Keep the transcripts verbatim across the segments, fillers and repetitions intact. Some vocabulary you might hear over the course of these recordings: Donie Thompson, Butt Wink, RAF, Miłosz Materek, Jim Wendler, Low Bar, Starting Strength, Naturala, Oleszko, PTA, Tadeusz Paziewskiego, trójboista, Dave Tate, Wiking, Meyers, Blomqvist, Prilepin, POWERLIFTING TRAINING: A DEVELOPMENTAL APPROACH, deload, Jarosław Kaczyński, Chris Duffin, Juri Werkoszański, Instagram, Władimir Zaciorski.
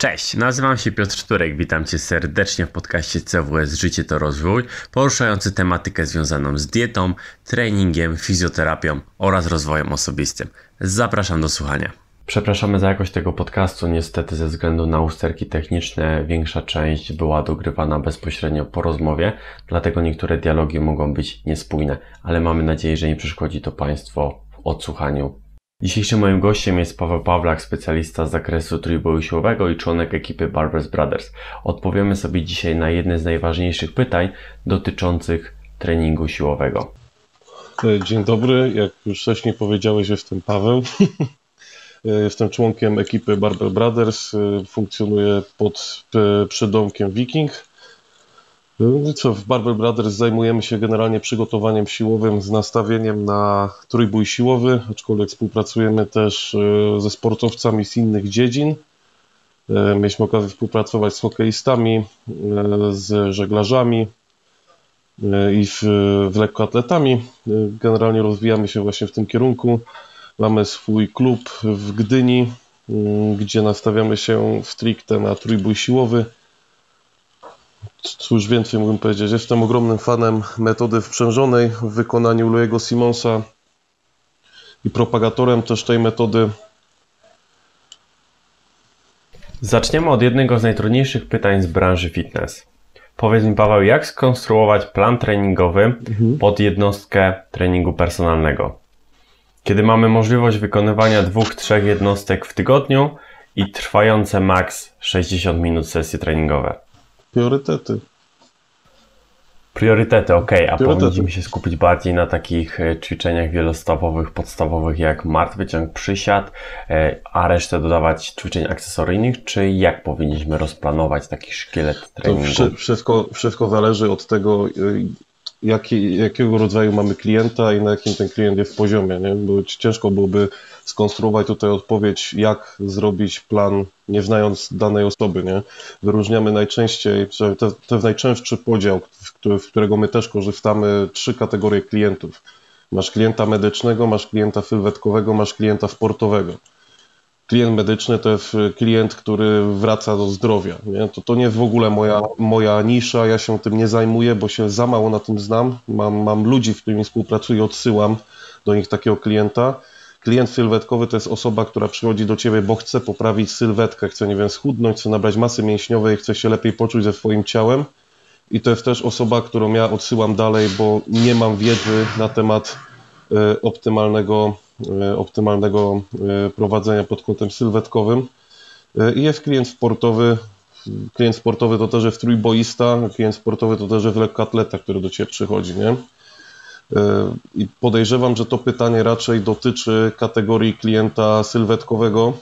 Cześć, nazywam się Piotr Turek, witam Cię serdecznie w podcaście C W S Życie to Rozwój, poruszający tematykę związaną z dietą, treningiem, fizjoterapią oraz rozwojem osobistym. Zapraszam do słuchania. Przepraszamy za jakość tego podcastu, niestety ze względu na usterki techniczne większa część była dogrywana bezpośrednio po rozmowie, dlatego niektóre dialogi mogą być niespójne, ale mamy nadzieję, że nie przeszkodzi to Państwu w odsłuchaniu. Dzisiejszym moim gościem jest Paweł Pawlak, specjalista z zakresu trójboju siłowego i członek ekipy Barber's Brothers. Odpowiemy sobie dzisiaj na jedne z najważniejszych pytań dotyczących treningu siłowego. Dzień dobry, jak już wcześniej powiedziałeś, jestem Paweł. Jestem członkiem ekipy Barber's Brothers, funkcjonuję pod przydomkiem Wiking. Co, w Barber's Brothers zajmujemy się generalnie przygotowaniem siłowym z nastawieniem na trójbój siłowy, aczkolwiek współpracujemy też ze sportowcami z innych dziedzin. Mieliśmy okazję współpracować z hokeistami, z żeglarzami i z lekkoatletami. Generalnie rozwijamy się właśnie w tym kierunku. Mamy swój klub w Gdyni, gdzie nastawiamy się stricte na trójbój siłowy. Cóż więcej mógłbym powiedzieć, jestem ogromnym fanem metody sprzężonej w wykonaniu Louiego Simmonsa i propagatorem też tej metody. Zaczniemy od jednego z najtrudniejszych pytań z branży fitness. Powiedz mi, Paweł, jak skonstruować plan treningowy mhm. pod jednostkę treningu personalnego? Kiedy mamy możliwość wykonywania dwóch, trzech jednostek w tygodniu i trwające maks sześćdziesiąt minut sesje treningowe. Priorytety. Priorytety, okej, okay. a Priorytety. Powinniśmy się skupić bardziej na takich ćwiczeniach wielostapowych, podstawowych jak martwy ciąg, przysiad, a resztę dodawać ćwiczeń akcesoryjnych, czy jak powinniśmy rozplanować taki szkielet treningu? To wszy- wszystko, wszystko zależy od tego, jaki, jakiego rodzaju mamy klienta i na jakim ten klient jest w poziomie, nie? Bo ciężko byłoby skonstruować tutaj odpowiedź, jak zrobić plan, nie znając danej osoby, nie? Wyróżniamy najczęściej, to, to jest najczęstszy podział, z którego my też korzystamy, trzy kategorie klientów. Masz klienta medycznego, masz klienta sylwetkowego, masz klienta sportowego. Klient medyczny to jest klient, który wraca do zdrowia, nie? To, to nie jest w ogóle moja, moja nisza, ja się tym nie zajmuję, bo się za mało na tym znam. Mam, mam ludzi, z którymi współpracuję, odsyłam do nich takiego klienta. Klient sylwetkowy to jest osoba, która przychodzi do Ciebie, bo chce poprawić sylwetkę, chce, nie wiem, schudnąć, chce nabrać masy mięśniowej, chce się lepiej poczuć ze swoim ciałem. I to jest też osoba, którą ja odsyłam dalej, bo nie mam wiedzy na temat y, optymalnego, y, optymalnego y, prowadzenia pod kątem sylwetkowym. I y, jest klient sportowy. Klient sportowy to też jest trójboista, klient sportowy to też jest lekkoatleta, który do Ciebie przychodzi, nie? I podejrzewam, że to pytanie raczej dotyczy kategorii klienta sylwetkowego,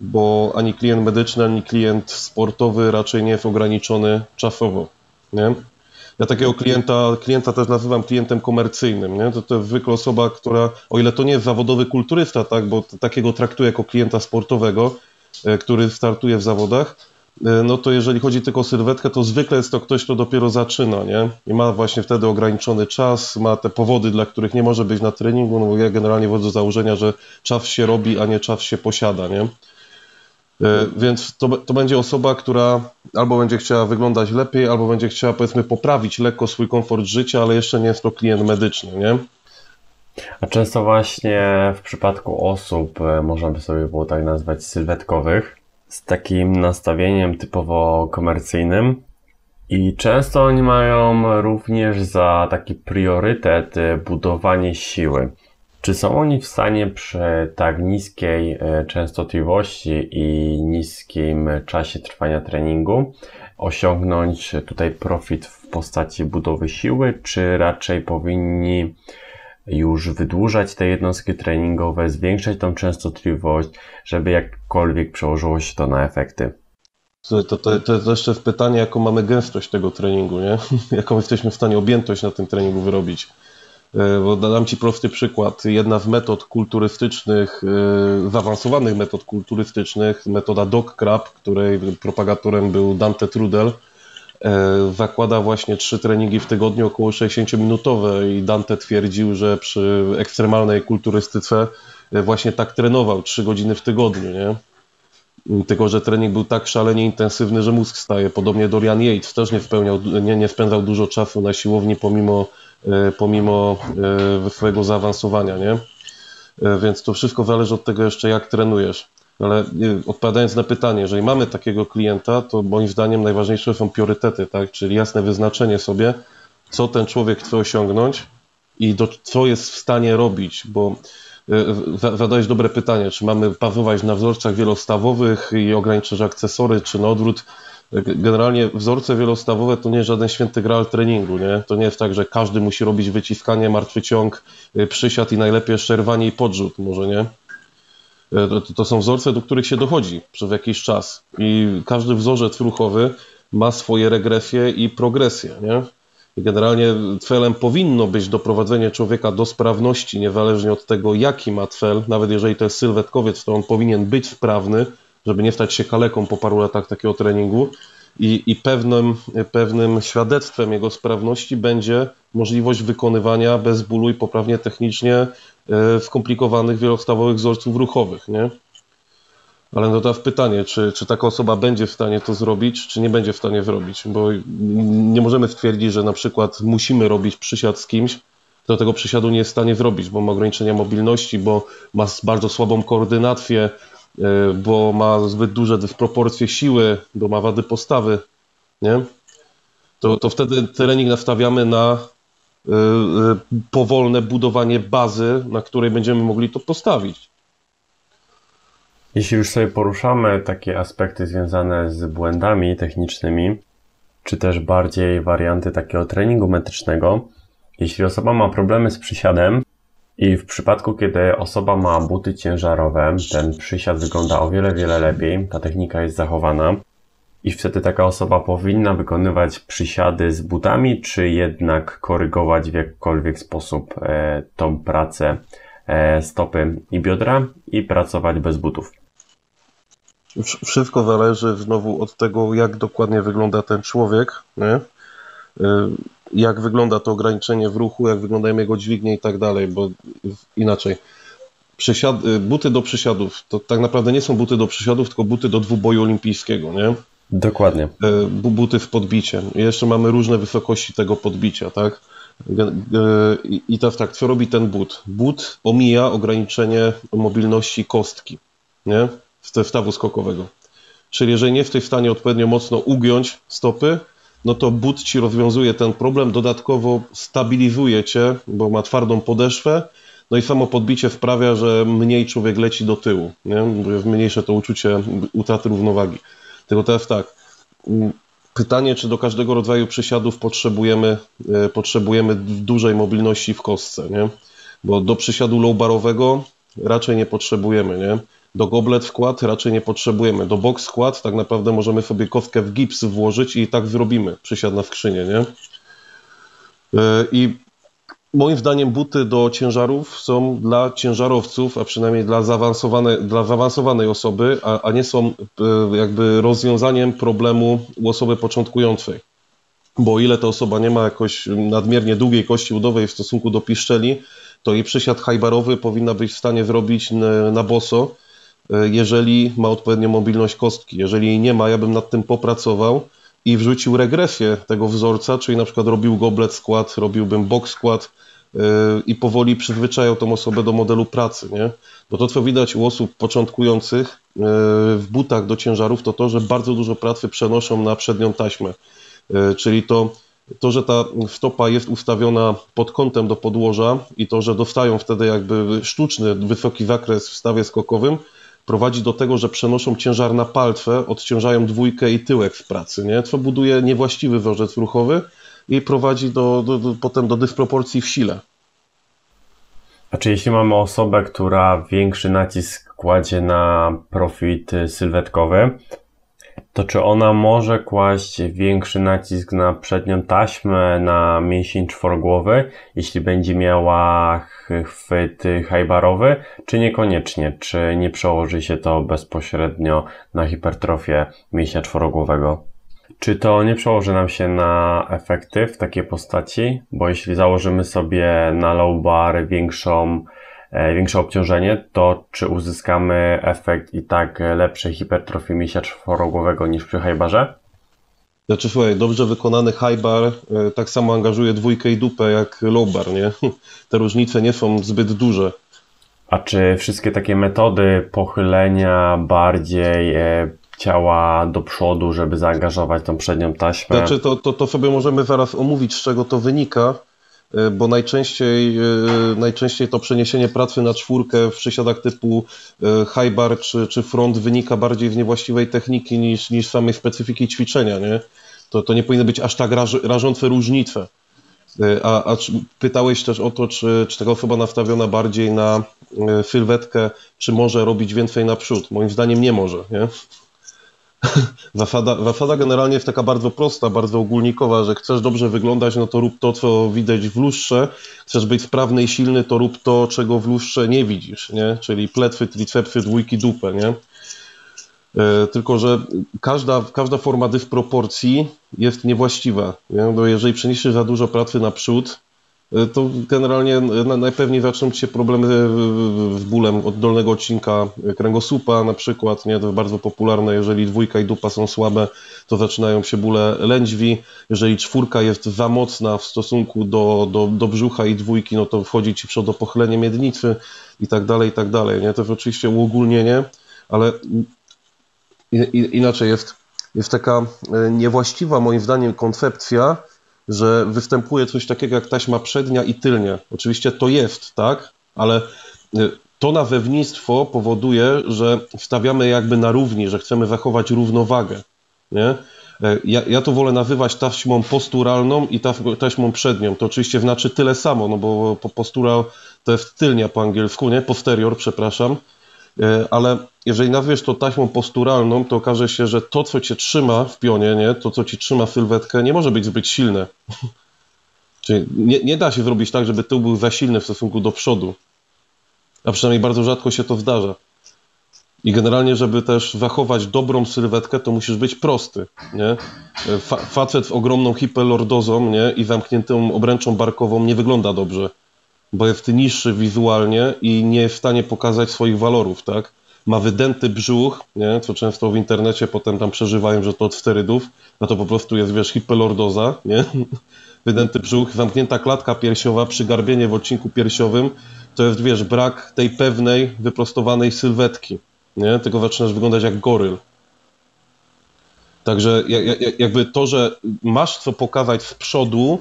bo ani klient medyczny, ani klient sportowy raczej nie jest ograniczony czasowo, nie? Ja takiego klienta, klienta też nazywam klientem komercyjnym, nie? To, to jest zwykle osoba, która, o ile to nie jest zawodowy kulturysta, tak, bo takiego traktuję jako klienta sportowego, który startuje w zawodach, no to jeżeli chodzi tylko o sylwetkę, to zwykle jest to ktoś, kto dopiero zaczyna, nie? I ma właśnie wtedy ograniczony czas, ma te powody, dla których nie może być na treningu, no bo ja generalnie wodzę do założenia, że czas się robi, a nie czas się posiada, nie? Więc to, to będzie osoba, która albo będzie chciała wyglądać lepiej, albo będzie chciała, powiedzmy, poprawić lekko swój komfort życia, ale jeszcze nie jest to klient medyczny, nie? A często właśnie w przypadku osób, można by sobie było tak nazwać, sylwetkowych, z takim nastawieniem typowo komercyjnym i często oni mają również za taki priorytet budowanie siły. Czy są oni w stanie przy tak niskiej częstotliwości i niskim czasie trwania treningu osiągnąć tutaj profit w postaci budowy siły, czy raczej powinni już wydłużać te jednostki treningowe, zwiększać tą częstotliwość, żeby jakkolwiek przełożyło się to na efekty? To, to, to jest jeszcze pytanie, jaką mamy gęstość tego treningu, nie? Jaką jesteśmy w stanie objętość na tym treningu wyrobić. Bo dam Ci prosty przykład. Jedna z metod kulturystycznych, zaawansowanych metod kulturystycznych, metoda DoggCrapp, której propagatorem był Dante Trudel, zakłada właśnie trzy treningi w tygodniu około sześćdziesięciominutowe i Dante twierdził, że przy ekstremalnej kulturystyce właśnie tak trenował trzy godziny w tygodniu, nie? Tylko że trening był tak szalenie intensywny, że mózg staje. Podobnie Dorian Yates też nie, spełniał, nie, nie spędzał dużo czasu na siłowni pomimo, pomimo swojego zaawansowania, nie? Więc to wszystko zależy od tego jeszcze, jak trenujesz. Ale odpowiadając na pytanie, jeżeli mamy takiego klienta, to moim zdaniem najważniejsze są priorytety, tak? Czyli jasne wyznaczenie sobie, co ten człowiek chce osiągnąć i do, co jest w stanie robić, bo zadałeś dobre pytanie, czy mamy bazować na wzorcach wielostawowych i ograniczać akcesory, czy na odwrót. Generalnie wzorce wielostawowe to nie jest żaden święty graal treningu, nie? To nie jest tak, że każdy musi robić wyciskanie, martwy ciąg, przysiad i najlepiej jeszcze rwanie i podrzut, może nie? To, to są wzorce, do których się dochodzi przez jakiś czas i każdy wzorzec ruchowy ma swoje regresje i progresje, nie? Generalnie celem powinno być doprowadzenie człowieka do sprawności, niezależnie od tego, jaki ma cel. Nawet jeżeli to jest sylwetkowiec, to on powinien być sprawny, żeby nie stać się kaleką po paru latach takiego treningu. I, i pewnym, pewnym świadectwem jego sprawności będzie możliwość wykonywania bez bólu i poprawnie technicznie skomplikowanych, wielostawowych wzorców ruchowych, nie? Ale no teraz pytanie, czy, czy taka osoba będzie w stanie to zrobić, czy nie będzie w stanie zrobić, bo nie możemy stwierdzić, że na przykład musimy robić przysiad z kimś, kto tego przysiadu nie jest w stanie zrobić, bo ma ograniczenia mobilności, bo ma bardzo słabą koordynację, bo ma zbyt duże dysproporcje siły, bo ma wady postawy, nie? To, to wtedy trening nastawiamy na y, y, powolne budowanie bazy, na której będziemy mogli to postawić. Jeśli już sobie poruszamy takie aspekty związane z błędami technicznymi, czy też bardziej warianty takiego treningu metrycznego, jeśli osoba ma problemy z przysiadem i w przypadku, kiedy osoba ma buty ciężarowe, ten przysiad wygląda o wiele, wiele lepiej, ta technika jest zachowana i wtedy taka osoba powinna wykonywać przysiady z butami, czy jednak korygować w jakkolwiek sposób e, tą pracę e, stopy i biodra i pracować bez butów? Wszystko zależy znowu od tego, jak dokładnie wygląda ten człowiek, nie? Jak wygląda to ograniczenie w ruchu, jak wyglądają jego dźwignie i tak dalej, bo inaczej. Przysiad... Buty do przysiadów to tak naprawdę nie są buty do przysiadów, tylko buty do dwuboju olimpijskiego, nie? Dokładnie. Buty w podbicie. Jeszcze mamy różne wysokości tego podbicia, tak? I teraz tak, co robi ten but? But omija ograniczenie mobilności kostki, nie? Stawu skokowego. Czyli jeżeli nie jesteś w stanie odpowiednio mocno ugiąć stopy, no to but ci rozwiązuje ten problem, dodatkowo stabilizuje cię, bo ma twardą podeszwę, no i samo podbicie sprawia, że mniej człowiek leci do tyłu, nie? Mniejsze to uczucie utraty równowagi. Tylko teraz tak, pytanie, czy do każdego rodzaju przysiadów potrzebujemy, yy, potrzebujemy dużej mobilności w kostce, nie? Bo do przysiadu low barowego raczej nie potrzebujemy, nie? Do goblet wkład raczej nie potrzebujemy. Do box wkład tak naprawdę możemy sobie kostkę w gips włożyć i tak zrobimy przysiad na skrzynię, nie? I moim zdaniem buty do ciężarów są dla ciężarowców, a przynajmniej dla zaawansowanej, dla zaawansowanej osoby, a, a nie są jakby rozwiązaniem problemu u osoby początkującej. Bo o ile ta osoba nie ma jakoś nadmiernie długiej kości udowej w stosunku do piszczeli, to jej przysiad hajbarowy powinna być w stanie zrobić na boso, jeżeli ma odpowiednią mobilność kostki. Jeżeli jej nie ma, ja bym nad tym popracował i wrzucił regresję tego wzorca, czyli na przykład robił goblet skład, robiłbym box skład yy, i powoli przyzwyczajał tą osobę do modelu pracy, nie? Bo to, co widać u osób początkujących yy, w butach do ciężarów, to to, że bardzo dużo pracy przenoszą na przednią taśmę. Yy, czyli to, to, że ta stopa jest ustawiona pod kątem do podłoża i to, że dostają wtedy jakby sztuczny, wysoki zakres w stawie skokowym, prowadzi do tego, że przenoszą ciężar na palcę, odciążają dwójkę i tyłek w pracy, nie? Co buduje niewłaściwy wzorzec ruchowy i prowadzi do, do, do, potem do dysproporcji w sile. A czy jeśli mamy osobę, która większy nacisk kładzie na profit sylwetkowy, to czy ona może kłaść większy nacisk na przednią taśmę, na mięsień czworogłowy, jeśli będzie miała chwyt hajbarowy, czy niekoniecznie? Czy nie przełoży się to bezpośrednio na hipertrofię mięśnia czworogłowego? Czy to nie przełoży nam się na efekty w takiej postaci? Bo jeśli założymy sobie na low bar większą większe obciążenie, to czy uzyskamy efekt i tak lepszej hipertrofii mięśnia czworogłowego niż przy high barze? Znaczy słuchaj, dobrze wykonany high bar tak samo angażuje dwójkę i dupę jak low bar, nie? Te różnice nie są zbyt duże. A czy wszystkie takie metody pochylenia bardziej e, ciała do przodu, żeby zaangażować tą przednią taśmę? Znaczy to, to, to sobie możemy zaraz omówić, z czego to wynika, bo najczęściej, najczęściej to przeniesienie pracy na czwórkę w przysiadach typu high bar czy, czy front wynika bardziej z niewłaściwej techniki niż, niż samej specyfiki ćwiczenia, nie? To, to nie powinny być aż tak raż, rażące różnice. A, a pytałeś też o to, czy, czy taka osoba nastawiona bardziej na sylwetkę, czy może robić więcej naprzód? Moim zdaniem nie może, nie? Zasada, zasada generalnie jest taka bardzo prosta, bardzo ogólnikowa, że chcesz dobrze wyglądać, no to rób to, co widać w lustrze, chcesz być sprawny i silny, to rób to, czego w lustrze nie widzisz, nie? Czyli plecy, tricepsy, dwójki, dupę, nie? Tylko że każda, każda forma dysproporcji jest niewłaściwa, nie? Bo jeżeli przeniesiesz za dużo pracy naprzód, to generalnie najpewniej zaczną ci się problemy z bólem od dolnego odcinka kręgosłupa na przykład, nie? To jest bardzo popularne, jeżeli dwójka i dupa są słabe, to zaczynają się bóle lędźwi, jeżeli czwórka jest za mocna w stosunku do, do, do brzucha i dwójki, no to wchodzi ci przodopochylenie miednicy i tak dalej, i tak dalej, nie? To jest oczywiście uogólnienie, ale inaczej jest, jest taka niewłaściwa moim zdaniem koncepcja, że występuje coś takiego jak taśma przednia i tylnia. Oczywiście to jest, tak, ale to nazewnictwo powoduje, że stawiamy jakby na równi, że chcemy zachować równowagę, nie? Ja, ja to wolę nazywać taśmą posturalną i taśmą przednią. To oczywiście znaczy tyle samo, no bo postura to jest tylnia po angielsku, nie? Posterior, przepraszam. Ale jeżeli nazwiesz to taśmą posturalną, to okaże się, że to, co cię trzyma w pionie, nie? To, co ci trzyma sylwetkę, nie może być zbyt silne. Czyli nie, nie da się zrobić tak, żeby tył był za silny w stosunku do przodu. A przynajmniej bardzo rzadko się to zdarza. I generalnie, żeby też zachować dobrą sylwetkę, to musisz być prosty, nie? Fa- facet z ogromną hiperlordozą, nie? I zamkniętą obręczą barkową nie wygląda dobrze, bo jest niższy wizualnie i nie jest w stanie pokazać swoich walorów, tak? Ma wydęty brzuch, nie? Co często w internecie potem tam przeżywają, że to od sterydów, a to po prostu jest, wiesz, hiperlordoza, nie? Wydęty brzuch, zamknięta klatka piersiowa, przygarbienie w odcinku piersiowym, to jest, wiesz, brak tej pewnej, wyprostowanej sylwetki, nie? Tylko zaczynasz wyglądać jak goryl. Także jakby to, że masz co pokazać z przodu,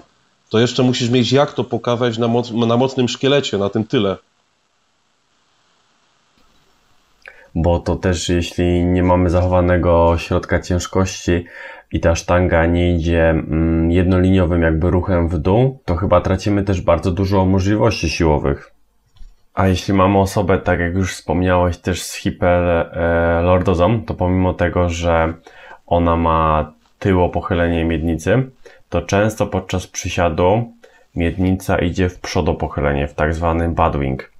to jeszcze musisz mieć jak to pokazać na, moc, na mocnym szkielecie, na tym tyle. Bo to też, jeśli nie mamy zachowanego środka ciężkości i ta sztanga nie idzie mm, jednoliniowym jakby ruchem w dół, to chyba tracimy też bardzo dużo możliwości siłowych. A jeśli mamy osobę, tak jak już wspomniałeś, też z hiperlordozą, to pomimo tego, że ona ma tyło pochylenie miednicy, to często podczas przysiadu miednica idzie w przodopochylenie, w tak zwanym butt wink.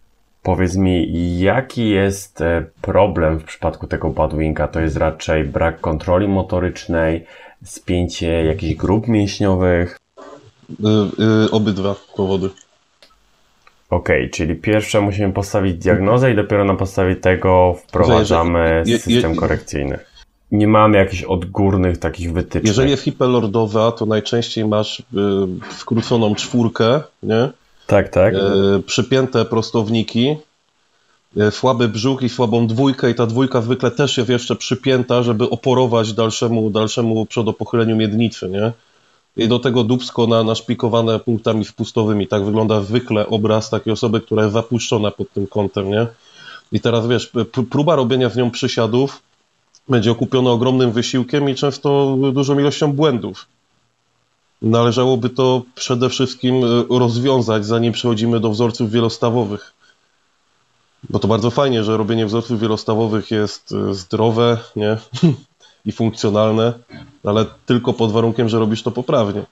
Powiedz mi, jaki jest problem w przypadku tego butt winka? To jest raczej brak kontroli motorycznej, spięcie jakichś grup mięśniowych? Yy, yy, obydwa powody. Okej, okay, czyli pierwsze musimy postawić diagnozę i dopiero na podstawie tego wprowadzamy system korekcyjny. Nie mamy jakichś odgórnych takich wytycznych. Jeżeli jest hiperlordowa, to najczęściej masz skróconą czwórkę, nie? Tak, tak. E, przypięte prostowniki, słaby brzuch i słabą dwójkę i ta dwójka zwykle też jest jeszcze przypięta, żeby oporować dalszemu, dalszemu przodopochyleniu miednicy, nie? I do tego dupsko na, naszpikowane punktami wpustowymi. Tak wygląda zwykle obraz takiej osoby, która jest zapuszczona pod tym kątem, nie? I teraz wiesz, próba robienia z nią przysiadów będzie okupione ogromnym wysiłkiem i często dużą ilością błędów. Należałoby to przede wszystkim rozwiązać, zanim przechodzimy do wzorców wielostawowych. Bo to bardzo fajnie, że robienie wzorców wielostawowych jest zdrowe, nie? I funkcjonalne, ale tylko pod warunkiem, że robisz to poprawnie.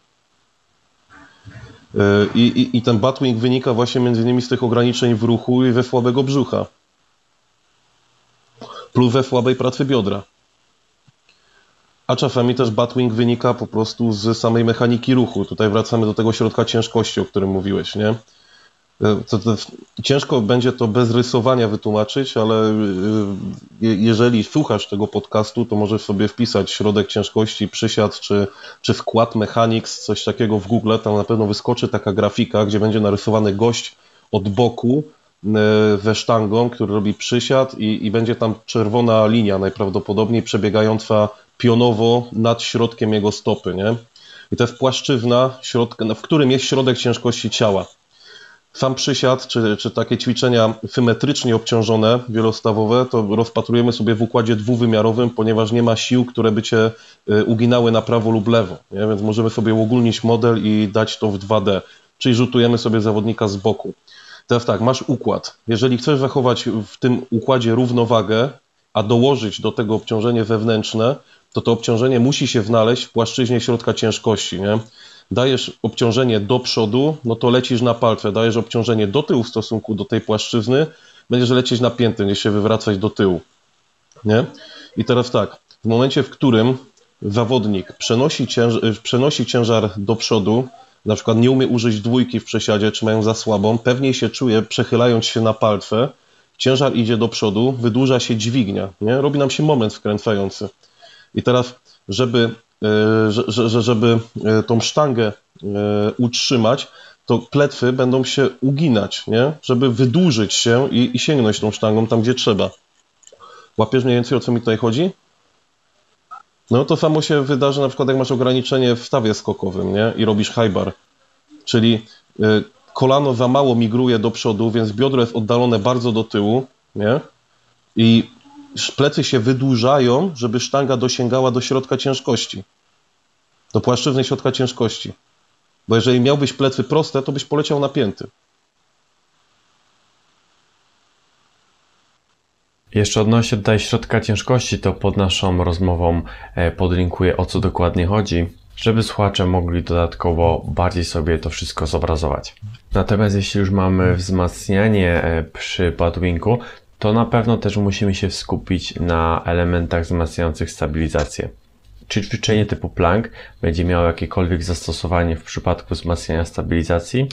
I, i, i ten butt wink wynika właśnie między innymi z tych ograniczeń w ruchu i we słabego brzucha. Plus we słabej pracy biodra. A czasami też butt wink wynika po prostu z samej mechaniki ruchu. Tutaj wracamy do tego środka ciężkości, o którym mówiłeś, nie? to, to ciężko będzie to bez rysowania wytłumaczyć, ale jeżeli słuchasz tego podcastu, to możesz sobie wpisać środek ciężkości, przysiad czy, czy wkład mechanics, coś takiego w Google, tam na pewno wyskoczy taka grafika, gdzie będzie narysowany gość od boku ze sztangą, który robi przysiad i, i będzie tam czerwona linia najprawdopodobniej przebiegająca pionowo nad środkiem jego stopy, nie? I to jest płaszczyzna, w którym jest środek ciężkości ciała. Sam przysiad, czy, czy takie ćwiczenia symetrycznie obciążone, wielostawowe, to rozpatrujemy sobie w układzie dwuwymiarowym, ponieważ nie ma sił, które by cię uginały na prawo lub lewo, nie? Więc możemy sobie uogólnić model i dać to w dwa D, czyli rzutujemy sobie zawodnika z boku. Teraz tak, masz układ. Jeżeli chcesz zachować w tym układzie równowagę, a dołożyć do tego obciążenie wewnętrzne, to to obciążenie musi się znaleźć w płaszczyźnie środka ciężkości, nie? Dajesz obciążenie do przodu, no to lecisz na palce. Dajesz obciążenie do tyłu w stosunku do tej płaszczyzny, będziesz lecieć na pięty, nie się wywracać do tyłu, nie? I teraz tak, w momencie, w którym zawodnik przenosi ciężar, przenosi ciężar do przodu, na przykład nie umie użyć dwójki w przesiadzie, czy mają za słabą, pewniej się czuje, przechylając się na palce, ciężar idzie do przodu, wydłuża się dźwignia, nie? Robi nam się moment wkręcający. I teraz, żeby, żeby tą sztangę utrzymać, to pletwy będą się uginać, nie? Żeby wydłużyć się i, i sięgnąć tą sztangą tam, gdzie trzeba. Łapiesz mniej więcej, o co mi tutaj chodzi? No to samo się wydarzy na przykład, jak masz ograniczenie w stawie skokowym, nie? I robisz high bar, czyli kolano za mało migruje do przodu, więc biodro jest oddalone bardzo do tyłu, nie? I plecy się wydłużają, żeby sztanga dosięgała do środka ciężkości, do płaszczyzny środka ciężkości. Bo jeżeli miałbyś plecy proste, to byś poleciał napięty. Jeszcze odnośnie tutaj środka ciężkości, to pod naszą rozmową podlinkuję, o co dokładnie chodzi, żeby słuchacze mogli dodatkowo bardziej sobie to wszystko zobrazować. Natomiast jeśli już mamy wzmacnianie przy butt winku, to na pewno też musimy się skupić na elementach wzmacniających stabilizację. Czy ćwiczenie typu plank będzie miało jakiekolwiek zastosowanie w przypadku wzmacniania stabilizacji?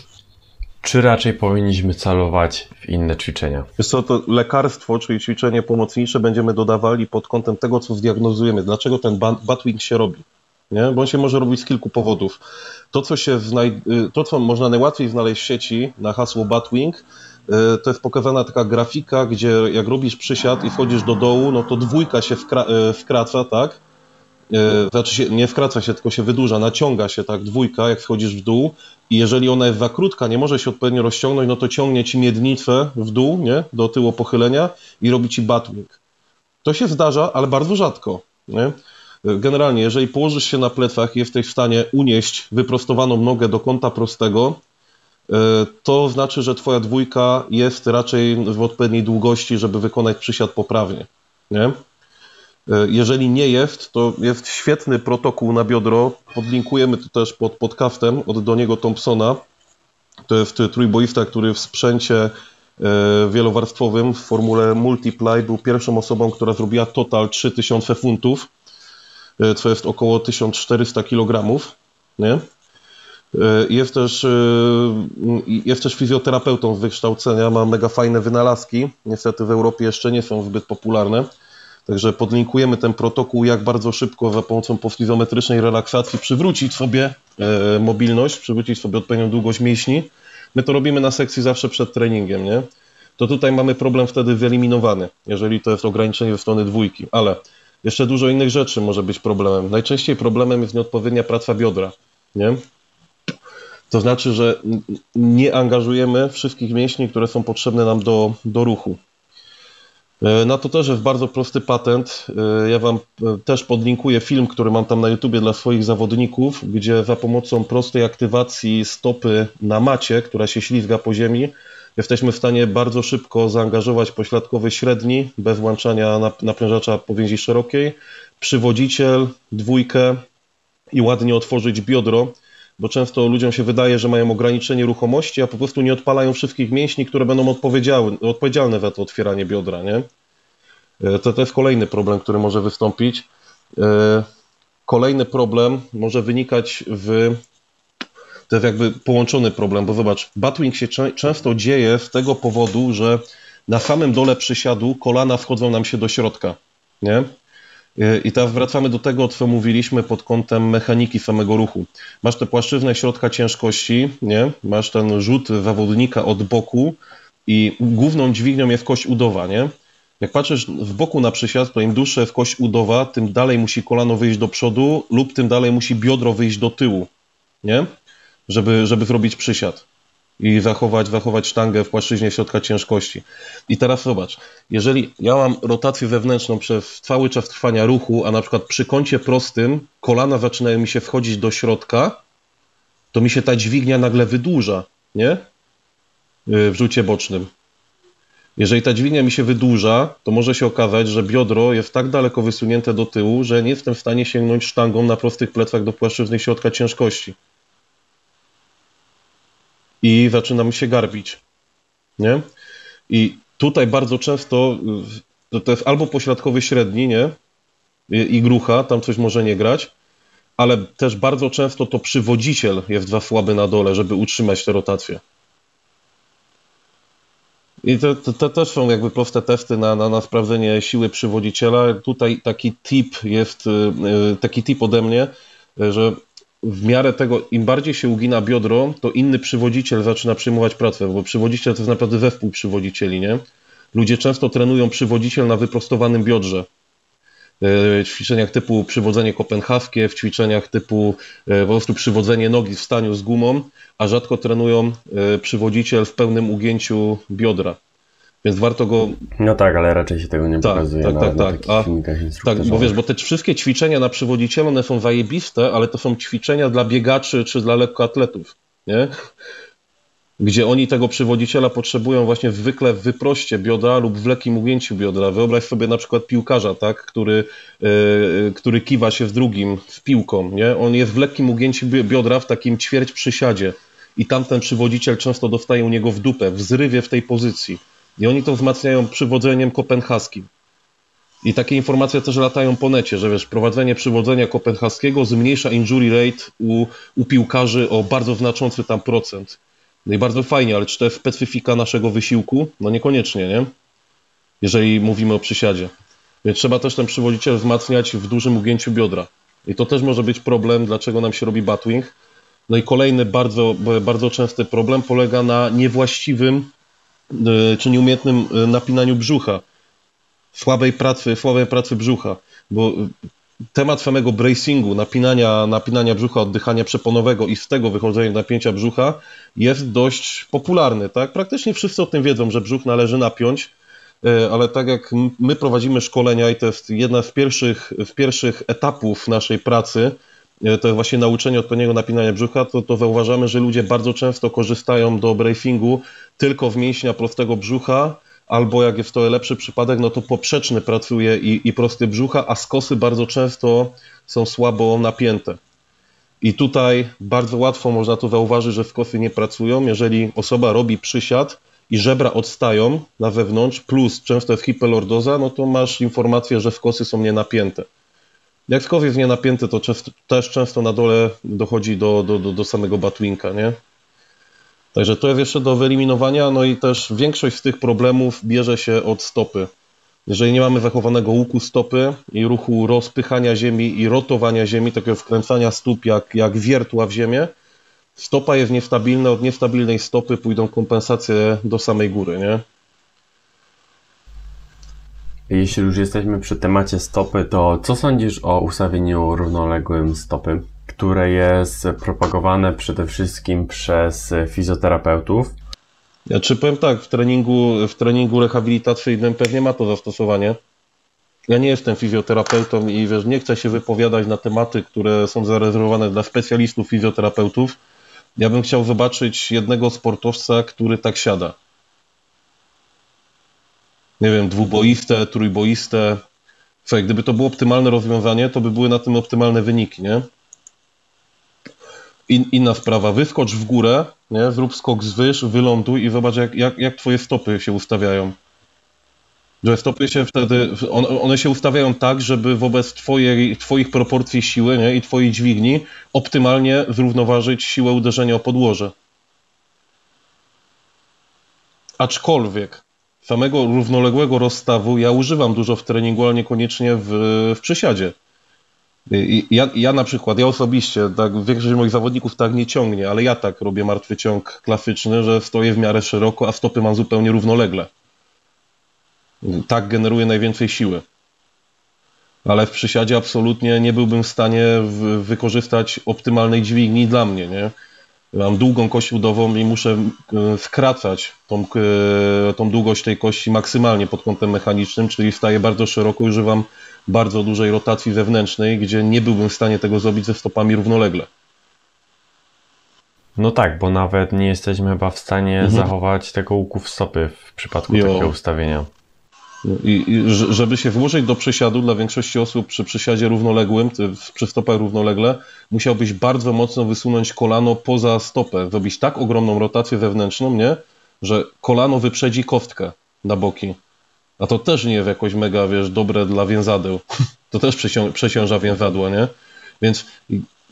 Czy raczej powinniśmy celować w inne ćwiczenia? Wiesz co, to lekarstwo, czyli ćwiczenie pomocnicze, będziemy dodawali pod kątem tego, co zdiagnozujemy. Dlaczego ten butt wink się robi? Nie? Bo on się może robić z kilku powodów. To, co, się znaj... to, co można najłatwiej znaleźć w sieci na hasło butt wink, to jest pokazana taka grafika, gdzie jak robisz przysiad i wchodzisz do dołu, no to dwójka się wkra- wkraca, tak? Znaczy się, nie wkraca się, tylko się wydłuża, naciąga się tak dwójka, jak wchodzisz w dół, i jeżeli ona jest za krótka, nie może się odpowiednio rozciągnąć, no to ciągnie ci miednicę w dół, nie? Do tyłu pochylenia i robi ci butt wink. To się zdarza, ale bardzo rzadko, nie? Generalnie, jeżeli położysz się na plecach i jesteś w stanie unieść wyprostowaną nogę do kąta prostego, to znaczy, że twoja dwójka jest raczej w odpowiedniej długości, żeby wykonać przysiad poprawnie, nie? Jeżeli nie jest, to jest świetny protokół na biodro, podlinkujemy to też pod podcastem od Doniego Thompsona, to jest trójboista, który w sprzęcie wielowarstwowym w formule Multiply był pierwszą osobą, która zrobiła total trzy tysiące funtów, co jest około tysiąc czterysta kilogramów, nie? Jest też, jest też fizjoterapeutą z wykształcenia, ma mega fajne wynalazki, niestety w Europie jeszcze nie są zbyt popularne. Także podlinkujemy ten protokół, jak bardzo szybko za pomocą postfizjometrycznej relaksacji przywrócić sobie e, mobilność, przywrócić sobie odpowiednią długość mięśni. My to robimy na sekcji zawsze przed treningiem, nie? To tutaj mamy problem wtedy wyeliminowany, jeżeli to jest ograniczenie ze strony dwójki. Ale jeszcze dużo innych rzeczy może być problemem. Najczęściej problemem jest nieodpowiednia praca biodra, nie? To znaczy, że nie angażujemy wszystkich mięśni, które są potrzebne nam do, do ruchu. Na to też jest bardzo prosty patent. Ja wam też podlinkuję film, który mam tam na YouTubie dla swoich zawodników, gdzie za pomocą prostej aktywacji stopy na macie, która się ślizga po ziemi, jesteśmy w stanie bardzo szybko zaangażować pośladkowy średni, bez włączania naprężacza powięzi szerokiej, przywodziciel, dwójkę i ładnie otworzyć biodro, bo często ludziom się wydaje, że mają ograniczenie ruchomości, a po prostu nie odpalają wszystkich mięśni, które będą odpowiedzialne za to otwieranie biodra, nie? To, to jest kolejny problem, który może wystąpić. Kolejny problem może wynikać w to jakby połączony problem, bo zobacz, butt wink się często dzieje z tego powodu, że na samym dole przysiadu kolana wchodzą nam się do środka, nie? I teraz wracamy do tego, co mówiliśmy pod kątem mechaniki samego ruchu. Masz tę płaszczyznę środka ciężkości, nie? Masz ten rzut zawodnika od boku i główną dźwignią jest kość udowa, nie? Jak patrzysz w boku na przysiad, to im dłuższe w kość udowa, tym dalej musi kolano wyjść do przodu lub tym dalej musi biodro wyjść do tyłu, nie? Żeby, żeby zrobić przysiad i zachować, zachować sztangę w płaszczyźnie środka ciężkości. I teraz zobacz, jeżeli ja mam rotację wewnętrzną przez cały czas trwania ruchu, a na przykład przy kącie prostym kolana zaczynają mi się wchodzić do środka, to mi się ta dźwignia nagle wydłuża, nie? W rzucie bocznym. Jeżeli ta dźwignia mi się wydłuża, to może się okazać, że biodro jest tak daleko wysunięte do tyłu, że nie jestem w stanie sięgnąć sztangą na prostych plecach do płaszczyzny środka ciężkości. I zaczynam się garbić, nie? I tutaj bardzo często to, to jest albo pośladkowy średni, nie? I, i grucha, tam coś może nie grać, ale też bardzo często to przywodziciel jest za słaby na dole, żeby utrzymać tę rotację. I to, to, to też są jakby proste testy na, na, na sprawdzenie siły przywodziciela. Tutaj taki tip jest, taki tip ode mnie, że w miarę tego, im bardziej się ugina biodro, to inny przywodziciel zaczyna przyjmować pracę, bo przywodziciel to jest naprawdę zespół przywodzicieli, nie? Ludzie często trenują przywodziciel na wyprostowanym biodrze. W ćwiczeniach typu przywodzenie kopenhaskie, w ćwiczeniach typu po prostu przywodzenie nogi w staniu z gumą, a rzadko trenują przywodziciel w pełnym ugięciu biodra. Więc warto go... No tak, ale raczej się tego nie tak, pokazuje tak, na, tak, na tak. takich A, filmikach tak, bo wiesz, bo te wszystkie ćwiczenia na przywodzicielu, one są zajebiste, ale to są ćwiczenia dla biegaczy czy dla lekkoatletów, nie? Gdzie oni tego przywodziciela potrzebują właśnie zwykle w wyproście biodra lub w lekkim ugięciu biodra. Wyobraź sobie na przykład piłkarza, tak, który, yy, który kiwa się z drugim, z piłką, nie? On jest w lekkim ugięciu biodra w takim ćwierć przysiadzie i tamten przywodziciel często dostaje u niego w dupę, w zrywie w tej pozycji. I oni to wzmacniają przywodzeniem kopenhaskim. I takie informacje też latają po necie, że wiesz, prowadzenie przywodzenia kopenhaskiego zmniejsza injury rate u, u piłkarzy o bardzo znaczący tam procent. No i bardzo fajnie, ale czy to jest specyfika naszego wysiłku? No niekoniecznie, nie? Jeżeli mówimy o przysiadzie. Więc trzeba też ten przywodziciel wzmacniać w dużym ugięciu biodra. I to też może być problem, dlaczego nam się robi butt wink. No i kolejny bardzo, bardzo częsty problem polega na niewłaściwym czy nieumiejętnym napinaniu brzucha, słabej pracy, słabej pracy brzucha, bo temat samego bracingu, napinania, napinania brzucha, oddychania przeponowego i z tego wychodzenia napięcia brzucha jest dość popularny, tak? Praktycznie wszyscy o tym wiedzą, że brzuch należy napiąć, ale tak jak my prowadzimy szkolenia i to jest jedna z pierwszych, z pierwszych etapów naszej pracy, to jest właśnie nauczenie odpowiedniego napinania brzucha, to, to zauważamy, że ludzie bardzo często korzystają do bracingu tylko w mięśnia prostego brzucha, albo jak jest to lepszy przypadek, no to poprzeczny pracuje i, i prosty brzucha, a skosy bardzo często są słabo napięte. I tutaj bardzo łatwo można to zauważyć, że skosy nie pracują, jeżeli osoba robi przysiad i żebra odstają na wewnątrz, plus często jest hipelordoza, no to masz informację, że skosy są nienapięte. Jak skos jest nienapięty, to często, też często na dole dochodzi do, do, do, do samego butt winka, nie? Także to jest jeszcze do wyeliminowania, no i też większość z tych problemów bierze się od stopy. Jeżeli nie mamy zachowanego łuku stopy i ruchu rozpychania ziemi i rotowania ziemi, takiego wkręcania stóp jak, jak wiertła w ziemię, stopa jest niestabilna, od niestabilnej stopy pójdą kompensacje do samej góry, nie? Jeśli już jesteśmy przy temacie stopy, to co sądzisz o ustawieniu równoległym stopy, które jest propagowane przede wszystkim przez fizjoterapeutów? Ja czy powiem tak, w treningu, w treningu rehabilitacyjnym pewnie ma to zastosowanie. Ja nie jestem fizjoterapeutą i wiesz, nie chcę się wypowiadać na tematy, które są zarezerwowane dla specjalistów fizjoterapeutów. Ja bym chciał zobaczyć jednego sportowca, który tak siada. Nie wiem, dwuboiste, trójboiste. Słuchaj, gdyby to było optymalne rozwiązanie, to by były na tym optymalne wyniki, nie? In, inna sprawa, wyskocz w górę, nie? Zrób skok z wyż, wyląduj i zobacz, jak, jak, jak twoje stopy się ustawiają. że stopy się wtedy, on, one się ustawiają tak, żeby wobec twojej, twoich proporcji siły, nie, i twojej dźwigni optymalnie zrównoważyć siłę uderzenia o podłoże. Aczkolwiek samego równoległego rozstawu ja używam dużo w treningu, ale niekoniecznie w, w przysiadzie. Ja, ja na przykład, ja osobiście, tak, większość moich zawodników tak nie ciągnie, ale ja tak robię martwy ciąg klasyczny, że stoję w miarę szeroko, a stopy mam zupełnie równolegle. Tak generuje najwięcej siły. Ale w przysiadzie absolutnie nie byłbym w stanie w, wykorzystać optymalnej dźwigni dla mnie, nie? Mam długą kość udową i muszę skracać tą, tą długość tej kości maksymalnie pod kątem mechanicznym, czyli staję bardzo szeroko, używam bardzo dużej rotacji zewnętrznej, gdzie nie byłbym w stanie tego zrobić ze stopami równolegle. No tak, bo nawet nie jesteśmy chyba w stanie mhm. zachować tego łuku w stopy w przypadku jo. takiego ustawienia. I, i żeby się włożyć do przysiadu, dla większości osób przy przysiadzie równoległym, przy stopach równolegle, musiałbyś bardzo mocno wysunąć kolano poza stopę, zrobić tak ogromną rotację wewnętrzną, nie? Że kolano wyprzedzi kostkę na boki. A to też nie jest jakoś mega, wiesz, dobre dla więzadeł. To też przesią- przesiąża więzadło, nie? Więc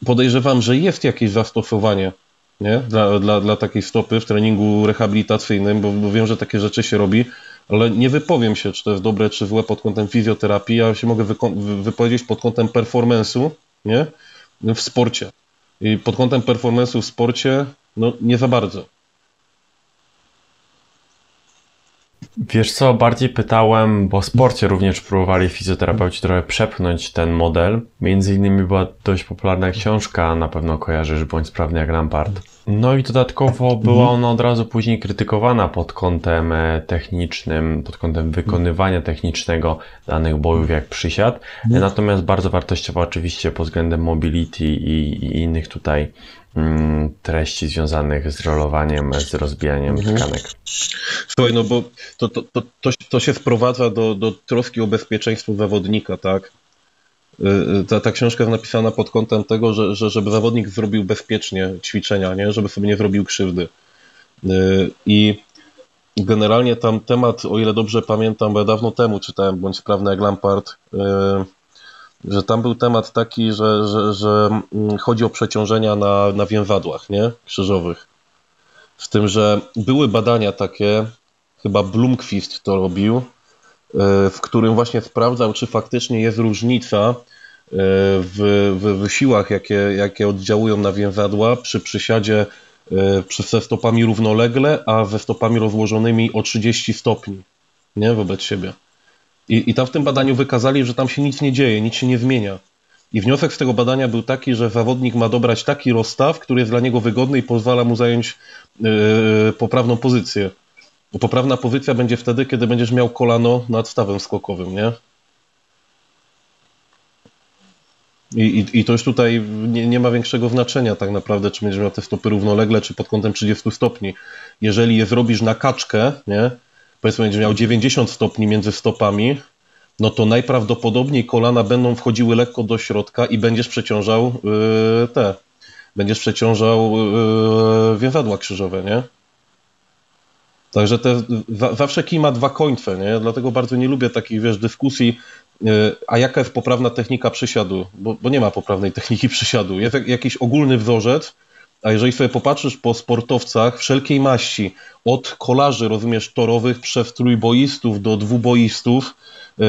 podejrzewam, że jest jakieś zastosowanie, nie? Dla, dla, dla takiej stopy w treningu rehabilitacyjnym, bo, bo wiem, że takie rzeczy się robi, ale nie wypowiem się, czy to jest dobre, czy złe pod kątem fizjoterapii. Ja się mogę wyko- wypowiedzieć pod kątem performance'u, nie? W sporcie. I pod kątem performance'u w sporcie, no nie za bardzo. Wiesz co, bardziej pytałem, bo w sporcie również próbowali fizjoterapeuci trochę przepchnąć ten model. Między innymi była dość popularna książka, na pewno kojarzysz, Bądź sprawny jak Lampard. No i dodatkowo była ona od razu później krytykowana pod kątem technicznym, pod kątem wykonywania technicznego danych bojów jak przysiad. Natomiast bardzo wartościowa oczywiście pod względem mobility i, i innych tutaj treści związanych z rolowaniem, z rozbijaniem mhm. tkanek. Słuchaj, no bo to, to, to, to, to się sprowadza do, do troski o bezpieczeństwo zawodnika, tak? Ta, ta książka jest napisana pod kątem tego, że, że żeby zawodnik zrobił bezpiecznie ćwiczenia, nie? Żeby sobie nie zrobił krzywdy. I generalnie tam temat, o ile dobrze pamiętam, bo ja dawno temu czytałem Bądź sprawny jak Lampard, że tam był temat taki, że, że, że chodzi o przeciążenia na, na więzadłach, nie? Krzyżowych. Z tym, że były badania takie, chyba Blomqvist to robił, w którym właśnie sprawdzał, czy faktycznie jest różnica w, w, w siłach, jakie, jakie oddziałują na więzadła przy przysiadzie przy, ze stopami równolegle, a ze stopami rozłożonymi o trzydzieści stopni, nie? Wobec siebie. I, I tam w tym badaniu wykazali, że tam się nic nie dzieje, nic się nie zmienia. I wniosek z tego badania był taki, że zawodnik ma dobrać taki rozstaw, który jest dla niego wygodny i pozwala mu zająć yy, poprawną pozycję. Bo poprawna pozycja będzie wtedy, kiedy będziesz miał kolano nad stawem skokowym, nie? I, i, i to już tutaj nie, nie ma większego znaczenia tak naprawdę, czy będziesz miał te stopy równolegle, czy pod kątem trzydziestu stopni. Jeżeli je zrobisz na kaczkę, nie? Powiedzmy, będziesz miał dziewięćdziesiąt stopni między stopami, no to najprawdopodobniej kolana będą wchodziły lekko do środka i będziesz przeciążał yy, te, będziesz przeciążał yy, więzadła krzyżowe, nie? Także te, za, zawsze kij ma dwa końce, nie? Dlatego bardzo nie lubię takich, wiesz, dyskusji, yy, a jaka jest poprawna technika przysiadu, bo, bo nie ma poprawnej techniki przysiadu, jest jakiś ogólny wzorzec. A jeżeli sobie popatrzysz po sportowcach wszelkiej maści, od kolarzy, rozumiesz, torowych, przez trójboistów do dwuboistów, yy,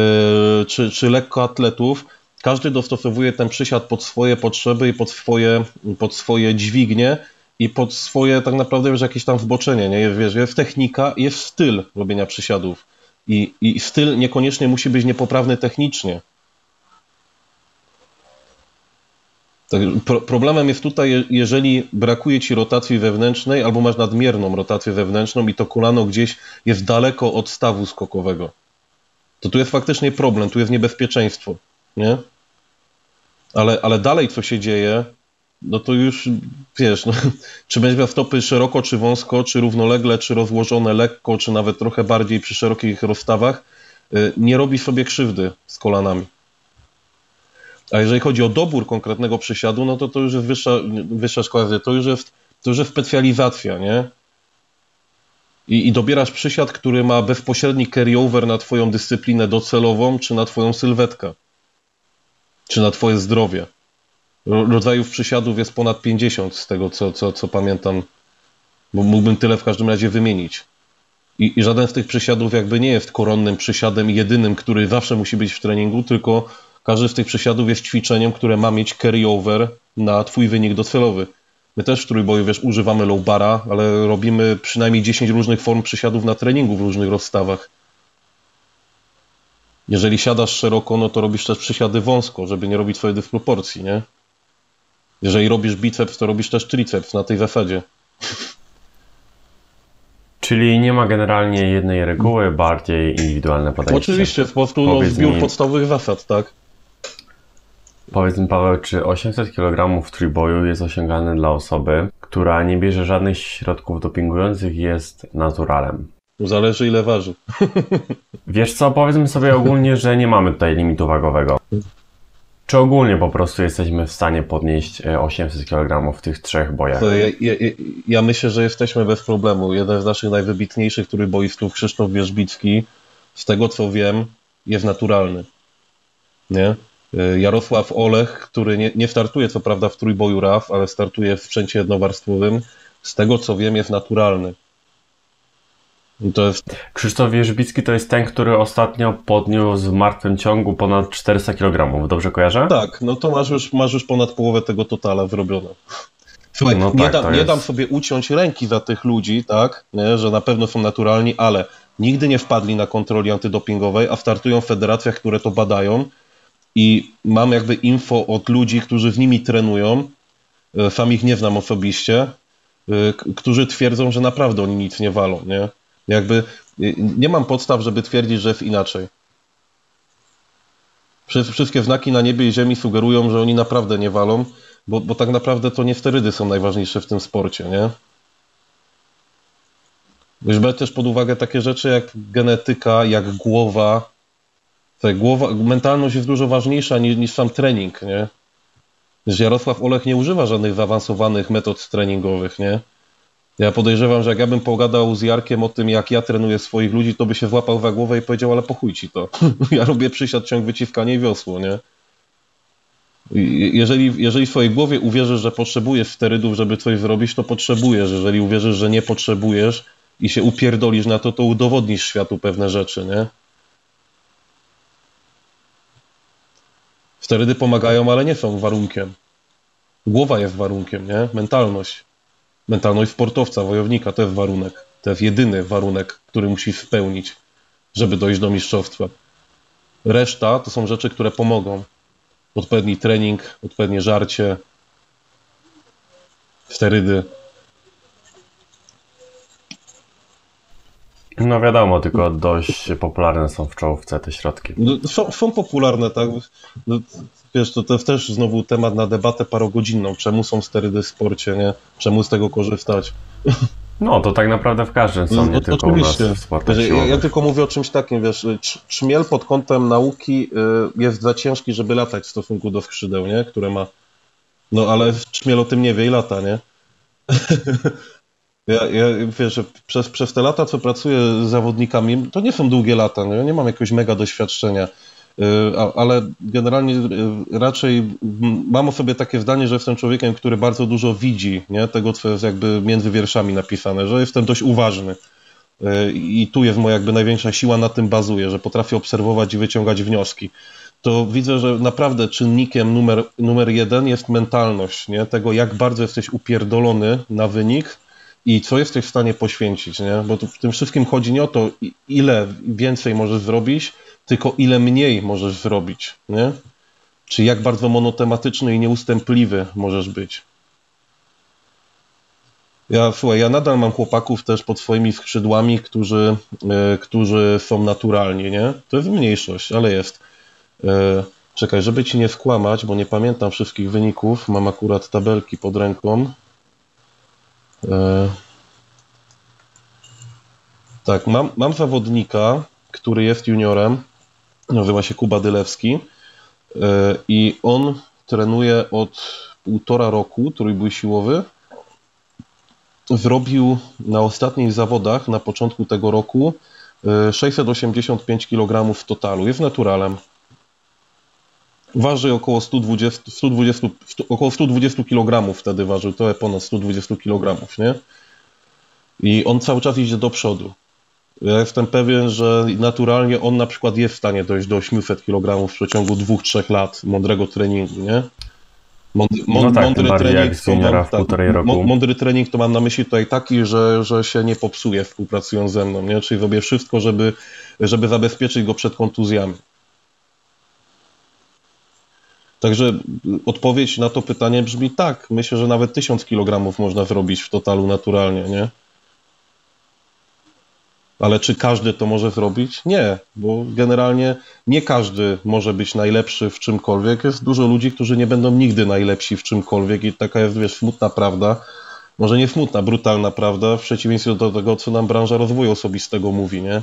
czy, czy lekkoatletów, każdy dostosowuje ten przysiad pod swoje potrzeby i pod swoje, pod swoje dźwignie i pod swoje tak naprawdę już jakieś tam zboczenie, nie? Wiesz, jest technika, jest styl robienia przysiadów i, i styl niekoniecznie musi być niepoprawny technicznie. Problemem jest tutaj, jeżeli brakuje ci rotacji wewnętrznej albo masz nadmierną rotację wewnętrzną i to kolano gdzieś jest daleko od stawu skokowego. To tu jest faktycznie problem, tu jest niebezpieczeństwo, nie? Ale, ale dalej co się dzieje, no to już wiesz, no, czy będziesz miał stopy szeroko, czy wąsko, czy równolegle, czy rozłożone lekko, czy nawet trochę bardziej przy szerokich rozstawach, nie robi sobie krzywdy z kolanami. A jeżeli chodzi o dobór konkretnego przysiadu, no to to już jest wyższa, wyższa szkoła, to już jest, to już jest specjalizacja, nie? i, i dobierasz przysiad, który ma bezpośredni carry-over na twoją dyscyplinę docelową, czy na twoją sylwetkę, czy na twoje zdrowie. Rodzajów przysiadów jest ponad pięćdziesiąt z tego, co, co, co pamiętam, bo mógłbym tyle w każdym razie wymienić. I, I żaden z tych przysiadów jakby nie jest koronnym przysiadem jedynym, który zawsze musi być w treningu, tylko każdy z tych przysiadów jest ćwiczeniem, które ma mieć carry-over na twój wynik docelowy. My też w trójboju, wiesz, używamy low bara, ale robimy przynajmniej dziesięć różnych form przysiadów na treningu w różnych rozstawach. Jeżeli siadasz szeroko, no to robisz też przysiady wąsko, żeby nie robić sobie dysproporcji, nie? Jeżeli robisz biceps, to robisz też triceps na tej zasadzie. Czyli nie ma generalnie jednej reguły, bardziej indywidualne podejście. Oczywiście, po prostu no, zbiór mi, podstawowych zasad, tak? Powiedz mi, Paweł, czy osiemset kilogramów w trójboju jest osiągane dla osoby, która nie bierze żadnych środków dopingujących i jest naturalem? Zależy, ile waży. Wiesz co, powiedzmy sobie ogólnie, że nie mamy tutaj limitu wagowego. Czy ogólnie po prostu jesteśmy w stanie podnieść osiemset kilogramów w tych trzech bojach? Ja, ja, ja myślę, że jesteśmy bez problemu. Jeden z naszych najwybitniejszych trójboistów, Krzysztof Wierzbicki, z tego co wiem, jest naturalny. Nie? Jarosław Olech, który nie, nie startuje co prawda w trójboju R A F, ale startuje w sprzęcie jednowarstwowym, z tego co wiem, jest naturalny. To jest... Krzysztof Wierzbicki to jest ten, który ostatnio podniósł w martwym ciągu ponad czterysta kilogramów, dobrze kojarzę? Tak, no to masz już, masz już ponad połowę tego totala zrobione. Słuchaj, no nie, tak, dam, nie jest... dam sobie uciąć ręki za tych ludzi, tak, nie? Że na pewno są naturalni, ale nigdy nie wpadli na kontroli antydopingowej, a startują w federacjach, które to badają i mam jakby info od ludzi, którzy z nimi trenują, sam ich nie znam osobiście, którzy twierdzą, że naprawdę oni nic nie walą, nie? Jakby nie mam podstaw, żeby twierdzić, że jest inaczej. Wszystkie znaki na niebie i ziemi sugerują, że oni naprawdę nie walą, bo, bo tak naprawdę to nie sterydy są najważniejsze w tym sporcie, nie? Weźmy też pod uwagę takie rzeczy jak genetyka, jak głowa. Ta głowa, mentalność jest dużo ważniejsza niż, niż sam trening, nie? Jarosław Olech nie używa żadnych zaawansowanych metod treningowych, nie? Ja podejrzewam, że jak ja bym pogadał z Jarkiem o tym, jak ja trenuję swoich ludzi, to by się złapał za głowę i powiedział, ale po chuj ci to. Ja robię przysiad, ciąg, wyciskanie i wiosło, nie? Jeżeli, jeżeli w swojej głowie uwierzysz, że potrzebujesz sterydów, żeby coś zrobić, to potrzebujesz. Jeżeli uwierzysz, że nie potrzebujesz i się upierdolisz na to, to udowodnisz światu pewne rzeczy, nie? Sterydy pomagają, ale nie są warunkiem. Głowa jest warunkiem, nie? Mentalność. Mentalność sportowca, wojownika, to jest warunek. To jest jedyny warunek, który musi spełnić, żeby dojść do mistrzostwa. Reszta to są rzeczy, które pomogą. Odpowiedni trening, odpowiednie żarcie, sterydy. No wiadomo, tylko dość popularne są w czołówce te środki. Są, są popularne, tak. Wiesz, to, to jest też znowu temat na debatę parogodzinną. Czemu są sterydy w sporcie, nie? Czemu z tego korzystać? No, to tak naprawdę w każdym są, nie no, tylko oczywiście. U nas w sportach siłowych. Ja, ja tylko mówię o czymś takim, wiesz, trzmiel pod kątem nauki jest za ciężki, żeby latać w stosunku do skrzydeł, nie? Które ma... No, ale trzmiel o tym nie wie i lata, nie? Ja, ja wiesz, przez, przez te lata, co pracuję z zawodnikami, to nie są długie lata, nie, nie mam jakiegoś mega doświadczenia, yy, ale generalnie yy, raczej mam o sobie takie zdanie, że jestem człowiekiem, który bardzo dużo widzi, nie, tego, co jest jakby między wierszami napisane, że jestem dość uważny yy, i tu jest moja jakby największa siła, na tym bazuje, że potrafię obserwować i wyciągać wnioski. To widzę, że naprawdę czynnikiem numer, numer jeden jest mentalność, nie, tego, jak bardzo jesteś upierdolony na wynik, i co jesteś w stanie poświęcić, nie? Bo tu w tym wszystkim chodzi nie o to, ile więcej możesz zrobić, tylko ile mniej możesz zrobić, nie? Czy jak bardzo monotematyczny i nieustępliwy możesz być. Ja, słuchaj, ja nadal mam chłopaków też pod swoimi skrzydłami, którzy, yy, którzy są naturalni, nie? To jest mniejszość, ale jest. Yy, czekaj, żeby ci nie skłamać, bo nie pamiętam wszystkich wyników, mam akurat tabelki pod ręką. Tak, mam, mam zawodnika, który jest juniorem, nazywa się Kuba Dylewski i on trenuje od półtora roku trójbój siłowy wyrobił na ostatnich zawodach na początku tego roku sześćset osiemdziesiąt pięć kilogramów w totalu. Jest naturalem. Waży około sto dwadzieścia, sto dwadzieścia, około sto dwadzieścia kilogramów wtedy ważył, to jest ponad sto dwadzieścia kilogramów, nie? I on cały czas idzie do przodu. Ja jestem pewien, że naturalnie on na przykład jest w stanie dojść do osiemset kilogramów w przeciągu dwóch, trzech lat mądrego treningu, nie? Mądry, no tak, mądry, trening, mam, tak, mądry trening to mam na myśli tutaj taki, że, że się nie popsuje współpracując ze mną, nie? Czyli robię wszystko, żeby, żeby zabezpieczyć go przed kontuzjami. Także odpowiedź na to pytanie brzmi tak. Myślę, że nawet tysiąc kilogramów można zrobić w totalu naturalnie, nie? Ale czy każdy to może zrobić? Nie, bo generalnie nie każdy może być najlepszy w czymkolwiek. Jest dużo ludzi, którzy nie będą nigdy najlepsi w czymkolwiek i taka jest, wiesz, smutna prawda. Może nie smutna, brutalna prawda, w przeciwieństwie do tego, co nam branża rozwoju osobistego mówi, nie?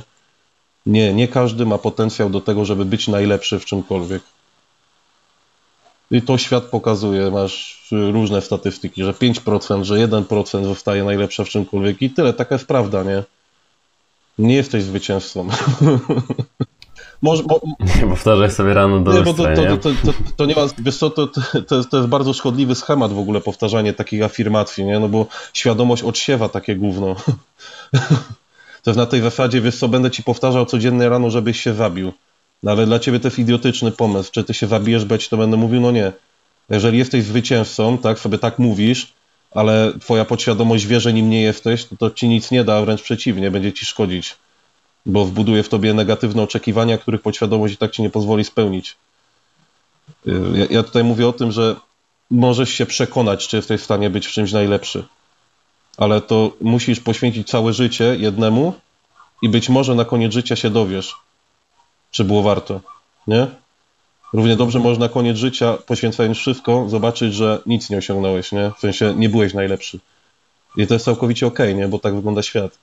Nie, nie każdy ma potencjał do tego, żeby być najlepszy w czymkolwiek. I to świat pokazuje, masz różne statystyki, że pięć procent, że jeden procent zostaje najlepsza w czymkolwiek i tyle, taka jest prawda, nie? Nie jesteś zwycięzcą. Może, bo, nie powtarzaj sobie rano do lustra, nie? To, to, to, to, to nie ma, wiesz co, to, to, to, jest, to jest bardzo szkodliwy schemat w ogóle powtarzanie takich afirmacji, nie? No bo świadomość odsiewa takie gówno. To jest na tej zasadzie, wiesz co, będę ci powtarzał codziennie rano, żebyś się zabił. No ale dla ciebie to jest idiotyczny pomysł. Czy ty się zabijesz, beć, to będę mówił, no nie. Jeżeli jesteś zwycięzcą, tak, sobie tak mówisz, ale twoja podświadomość wie, że nim nie jesteś, to, to ci nic nie da, a wręcz przeciwnie, będzie ci szkodzić. Bo wbuduje w tobie negatywne oczekiwania, których podświadomość i tak ci nie pozwoli spełnić. Ja, ja tutaj mówię o tym, że możesz się przekonać, czy jesteś w stanie być w czymś najlepszy. Ale to musisz poświęcić całe życie jednemu i być może na koniec życia się dowiesz, czy było warto, nie? Równie dobrze można na koniec życia, poświęcając wszystko, zobaczyć, że nic nie osiągnąłeś, nie? W sensie nie byłeś najlepszy. I to jest całkowicie okej, nie? Bo tak wygląda świat.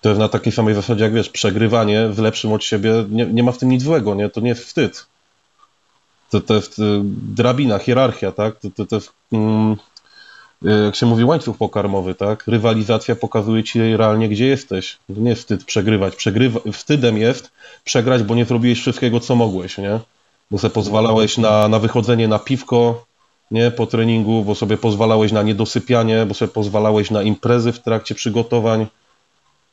To jest na takiej samej zasadzie, jak wiesz, przegrywanie w lepszym od siebie, nie, nie ma w tym nic złego, nie? To nie jest wstyd. To, to jest drabina, hierarchia, tak? To, to, to jest, mm, jak się mówi, łańcuch pokarmowy, tak? Rywalizacja pokazuje ci realnie, gdzie jesteś. To nie jest wstyd przegrywać. Przegrywa... Wstydem jest przegrać, bo nie zrobiłeś wszystkiego, co mogłeś, nie? Bo sobie pozwalałeś na, na wychodzenie na piwko, nie? Po treningu, bo sobie pozwalałeś na niedosypianie, bo sobie pozwalałeś na imprezy w trakcie przygotowań.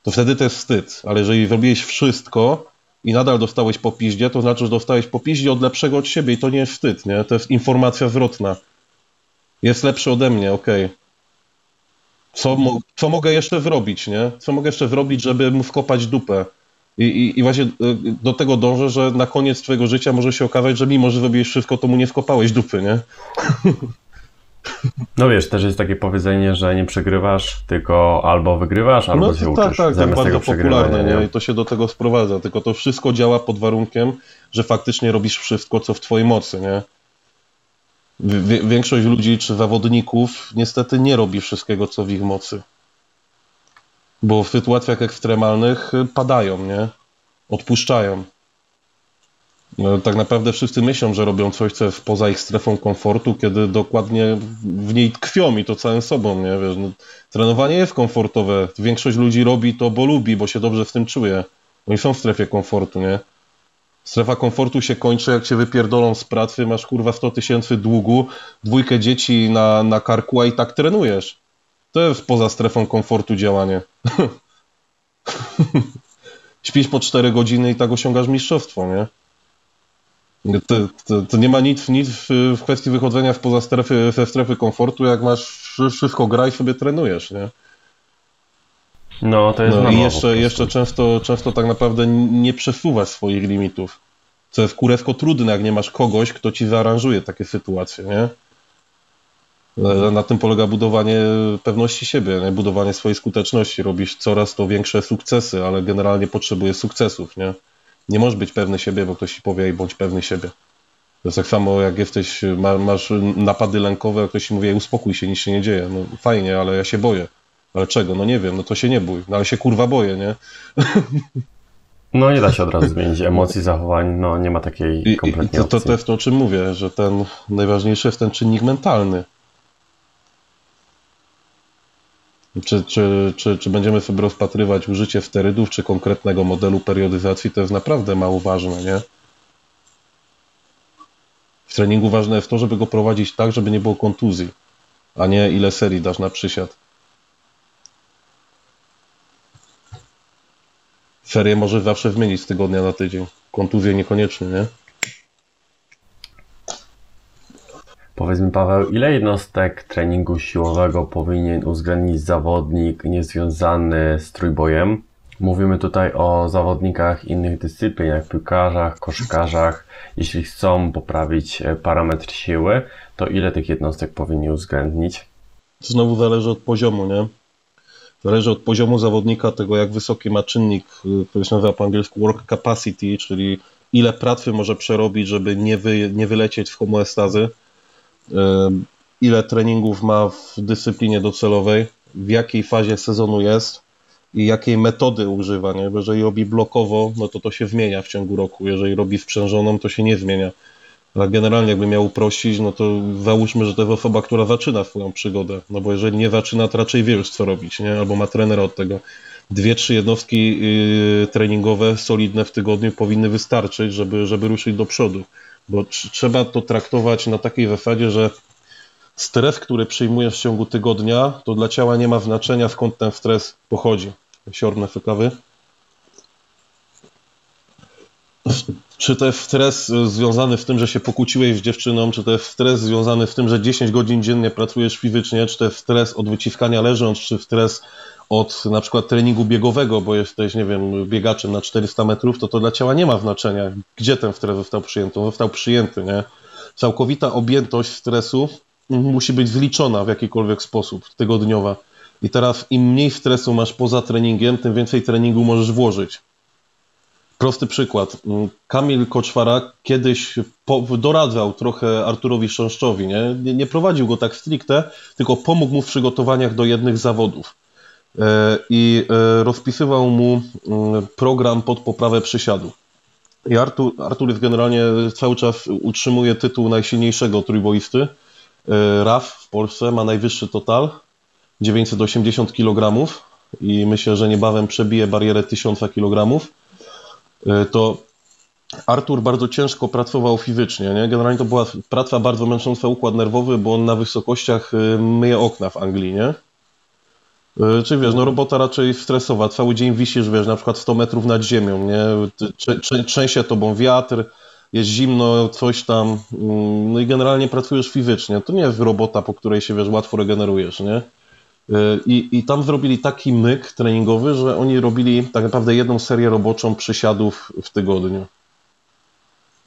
To wtedy to jest wstyd, ale jeżeli zrobiłeś wszystko i nadal dostałeś po piździe, to znaczy, że dostałeś po piździe od lepszego od siebie i to nie jest wstyd, nie? To jest informacja zwrotna. Jest lepszy ode mnie, okej. Okay. Co, mo co mogę jeszcze zrobić, nie? Co mogę jeszcze zrobić, żeby mu wkopać dupę? I, i, i właśnie do tego dążę, że na koniec twojego życia może się okazać, że mimo, że zrobiłeś wszystko, to mu nie wkopałeś dupy, nie? No wiesz, też jest takie powiedzenie, że nie przegrywasz, tylko albo wygrywasz, albo no, się tak, uczysz. Tak, tak, bardzo popularne, nie? nie? I to się do tego sprowadza. Tylko to wszystko działa pod warunkiem, że faktycznie robisz wszystko, co w twojej mocy, nie? Większość ludzi czy zawodników niestety nie robi wszystkiego, co w ich mocy. Bo w sytuacjach ekstremalnych padają, nie? Odpuszczają. No, tak naprawdę wszyscy myślą, że robią coś, co jest poza ich strefą komfortu, kiedy dokładnie w niej tkwią i to całym sobą, nie? Wiesz, no, trenowanie jest komfortowe. Większość ludzi robi to, bo lubi, bo się dobrze w tym czuje. Oni są w strefie komfortu, nie? Strefa komfortu się kończy, jak cię wypierdolą z pracy, masz kurwa sto tysięcy długu, dwójkę dzieci na, na karku, a i tak trenujesz. To jest poza strefą komfortu działanie. Śpisz po cztery godziny i tak osiągasz mistrzostwo, nie? To, to, to nie ma nic, nic w, w kwestii wychodzenia w poza strefy, ze strefy komfortu, jak masz wszystko gra i sobie trenujesz, nie? No, to jest no i jeszcze, jeszcze często, często tak naprawdę nie przesuwasz swoich limitów. Co jest kurewko trudne, jak nie masz kogoś, kto ci zaaranżuje takie sytuacje, nie? Na tym polega budowanie pewności siebie, nie? Budowanie swojej skuteczności. Robisz coraz to większe sukcesy, ale generalnie potrzebujesz sukcesów, nie? Nie możesz być pewny siebie, bo ktoś ci powie, bądź pewny siebie. To jest tak samo, jak jesteś, masz napady lękowe, a ktoś ci mówi, uspokój się, nic się nie dzieje. No fajnie, ale ja się boję. Ale czego? No nie wiem, no to się nie bój. No ale się kurwa boję, nie? No nie da się od razu zmienić emocji, zachowań, no nie ma takiej kompletnie opcji. I to, to jest to, o czym mówię, że ten najważniejszy jest ten czynnik mentalny. Czy, czy, czy, czy będziemy sobie rozpatrywać użycie sterydów, czy konkretnego modelu periodyzacji, to jest naprawdę mało ważne, nie? W treningu ważne jest to, żeby go prowadzić tak, żeby nie było kontuzji, a nie ile serii dasz na przysiad. Serię możesz zawsze zmienić z tygodnia na tydzień. Kontuzje niekoniecznie, nie? Powiedz mi, Paweł, ile jednostek treningu siłowego powinien uwzględnić zawodnik niezwiązany z trójbojem? Mówimy tutaj o zawodnikach innych dyscyplin, jak piłkarzach, koszykarzach. Jeśli chcą poprawić parametr siły, to ile tych jednostek powinni uwzględnić? To znowu zależy od poziomu, nie? Zależy od poziomu zawodnika, tego jak wysoki ma czynnik, który się nazywa po angielsku work capacity, czyli ile pracy może przerobić, żeby nie, wy, nie wylecieć w homeostazy, ile treningów ma w dyscyplinie docelowej, w jakiej fazie sezonu jest i jakiej metody używa, nie? Bo jeżeli robi blokowo, no to to się zmienia w ciągu roku, jeżeli robi sprzężoną, to się nie zmienia. Ale generalnie jakby miał uprościć, no to załóżmy, że to jest osoba, która zaczyna swoją przygodę, no bo jeżeli nie zaczyna, to raczej wie już co robić, nie? Albo ma trenera od tego. Dwie, trzy jednostki treningowe solidne w tygodniu powinny wystarczyć, żeby, żeby ruszyć do przodu, bo tr- trzeba to traktować na takiej zasadzie, że stres, który przyjmujesz w ciągu tygodnia, to dla ciała nie ma znaczenia, skąd ten stres pochodzi. Siorne fekawy. Czy to jest stres związany z tym, że się pokłóciłeś z dziewczyną, czy to jest stres związany z tym, że dziesięć godzin dziennie pracujesz fizycznie, czy to jest stres od wyciskania leżąc, czy stres od na przykład treningu biegowego, bo jesteś, nie wiem, biegaczem na czterysta metrów, to to dla ciała nie ma znaczenia, gdzie ten stres został przyjęty. On został przyjęty, nie? Całkowita objętość stresu musi być zliczona w jakikolwiek sposób, tygodniowa. I teraz im mniej stresu masz poza treningiem, tym więcej treningu możesz włożyć. Prosty przykład. Kamil Koczwara kiedyś doradzał trochę Arturowi Szczęszczowi, nie? nie? Nie prowadził go tak stricte, tylko pomógł mu w przygotowaniach do jednych zawodów. I rozpisywał mu program pod poprawę przysiadu. I Artur, Artur jest generalnie cały czas utrzymuje tytuł najsilniejszego trójboisty. R A F w Polsce ma najwyższy total. dziewięćset osiemdziesiąt kilogramów i myślę, że niebawem przebije barierę tysiąc kilogramów, to Artur bardzo ciężko pracował fizycznie, nie? Generalnie to była praca bardzo męcząca układ nerwowy, bo on na wysokościach myje okna w Anglii, nie? Czyli wiesz, no robota raczej stresowa, cały dzień wisisz, wiesz, na przykład sto metrów nad ziemią, nie? Trzęsie tobą wiatr, jest zimno, coś tam, no i generalnie pracujesz fizycznie. To nie jest robota, po której się, wiesz, łatwo regenerujesz, nie? I, i tam zrobili taki myk treningowy, że oni robili tak naprawdę jedną serię roboczą przysiadów w tygodniu.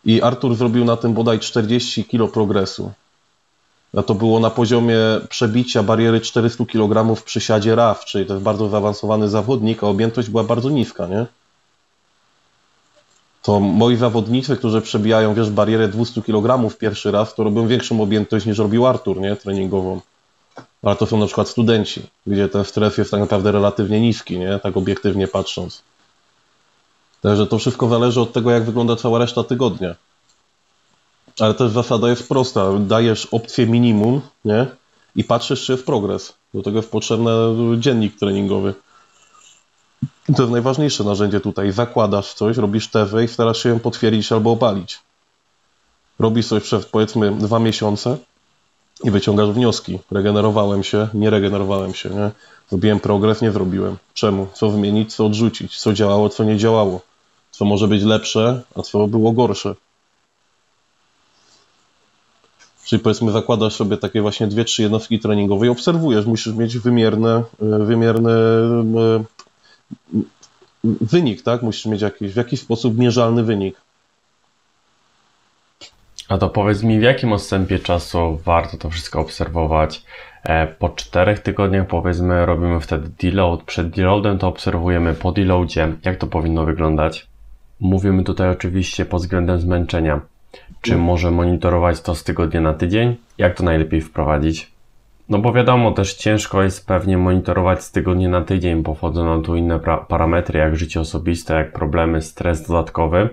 I Artur zrobił na tym bodaj czterdzieści kilo progresu. A to było na poziomie przebicia bariery czterysta kilogramów w przysiadzie R A F, czyli to jest bardzo zaawansowany zawodnik, a objętość była bardzo niska, nie? To moi zawodnicy, którzy przebijają, wiesz, barierę dwieście kilogramów pierwszy raz, to robią większą objętość niż robił Artur, nie? Treningową. Ale to są na przykład studenci, gdzie ten stres jest tak naprawdę relatywnie niski, nie? Tak obiektywnie patrząc. Także to wszystko zależy od tego, jak wygląda cała reszta tygodnia. Ale też zasada jest prosta. Dajesz opcję minimum, nie? I patrzysz, czy jest progres. Do tego jest potrzebny dziennik treningowy. To jest najważniejsze narzędzie tutaj. Zakładasz coś, robisz tezę i starasz się ją potwierdzić albo opalić. Robisz coś przez, powiedzmy, dwa miesiące i wyciągasz wnioski. Regenerowałem się, nie regenerowałem się, nie? Zrobiłem progres, nie zrobiłem. Czemu? Co wymienić, co odrzucić? Co działało, co nie działało? Co może być lepsze, a co było gorsze? Czyli powiedzmy zakładasz sobie takie właśnie dwie, trzy jednostki treningowe i obserwujesz. Musisz mieć wymierne, wymierne wynik, tak? Musisz mieć jakiś, w jakiś sposób mierzalny wynik. A to powiedz mi, w jakim odstępie czasu warto to wszystko obserwować? Po czterech tygodniach, powiedzmy, robimy wtedy deload. Przed deloadem to obserwujemy, po deloadzie. Jak to powinno wyglądać? Mówimy tutaj oczywiście pod względem zmęczenia. Czy może monitorować to z tygodnia na tydzień? Jak to najlepiej wprowadzić? No bo wiadomo, też ciężko jest pewnie monitorować z tygodnia na tydzień, bo wchodzą nam tu inne parametry, jak życie osobiste, jak problemy, stres dodatkowy.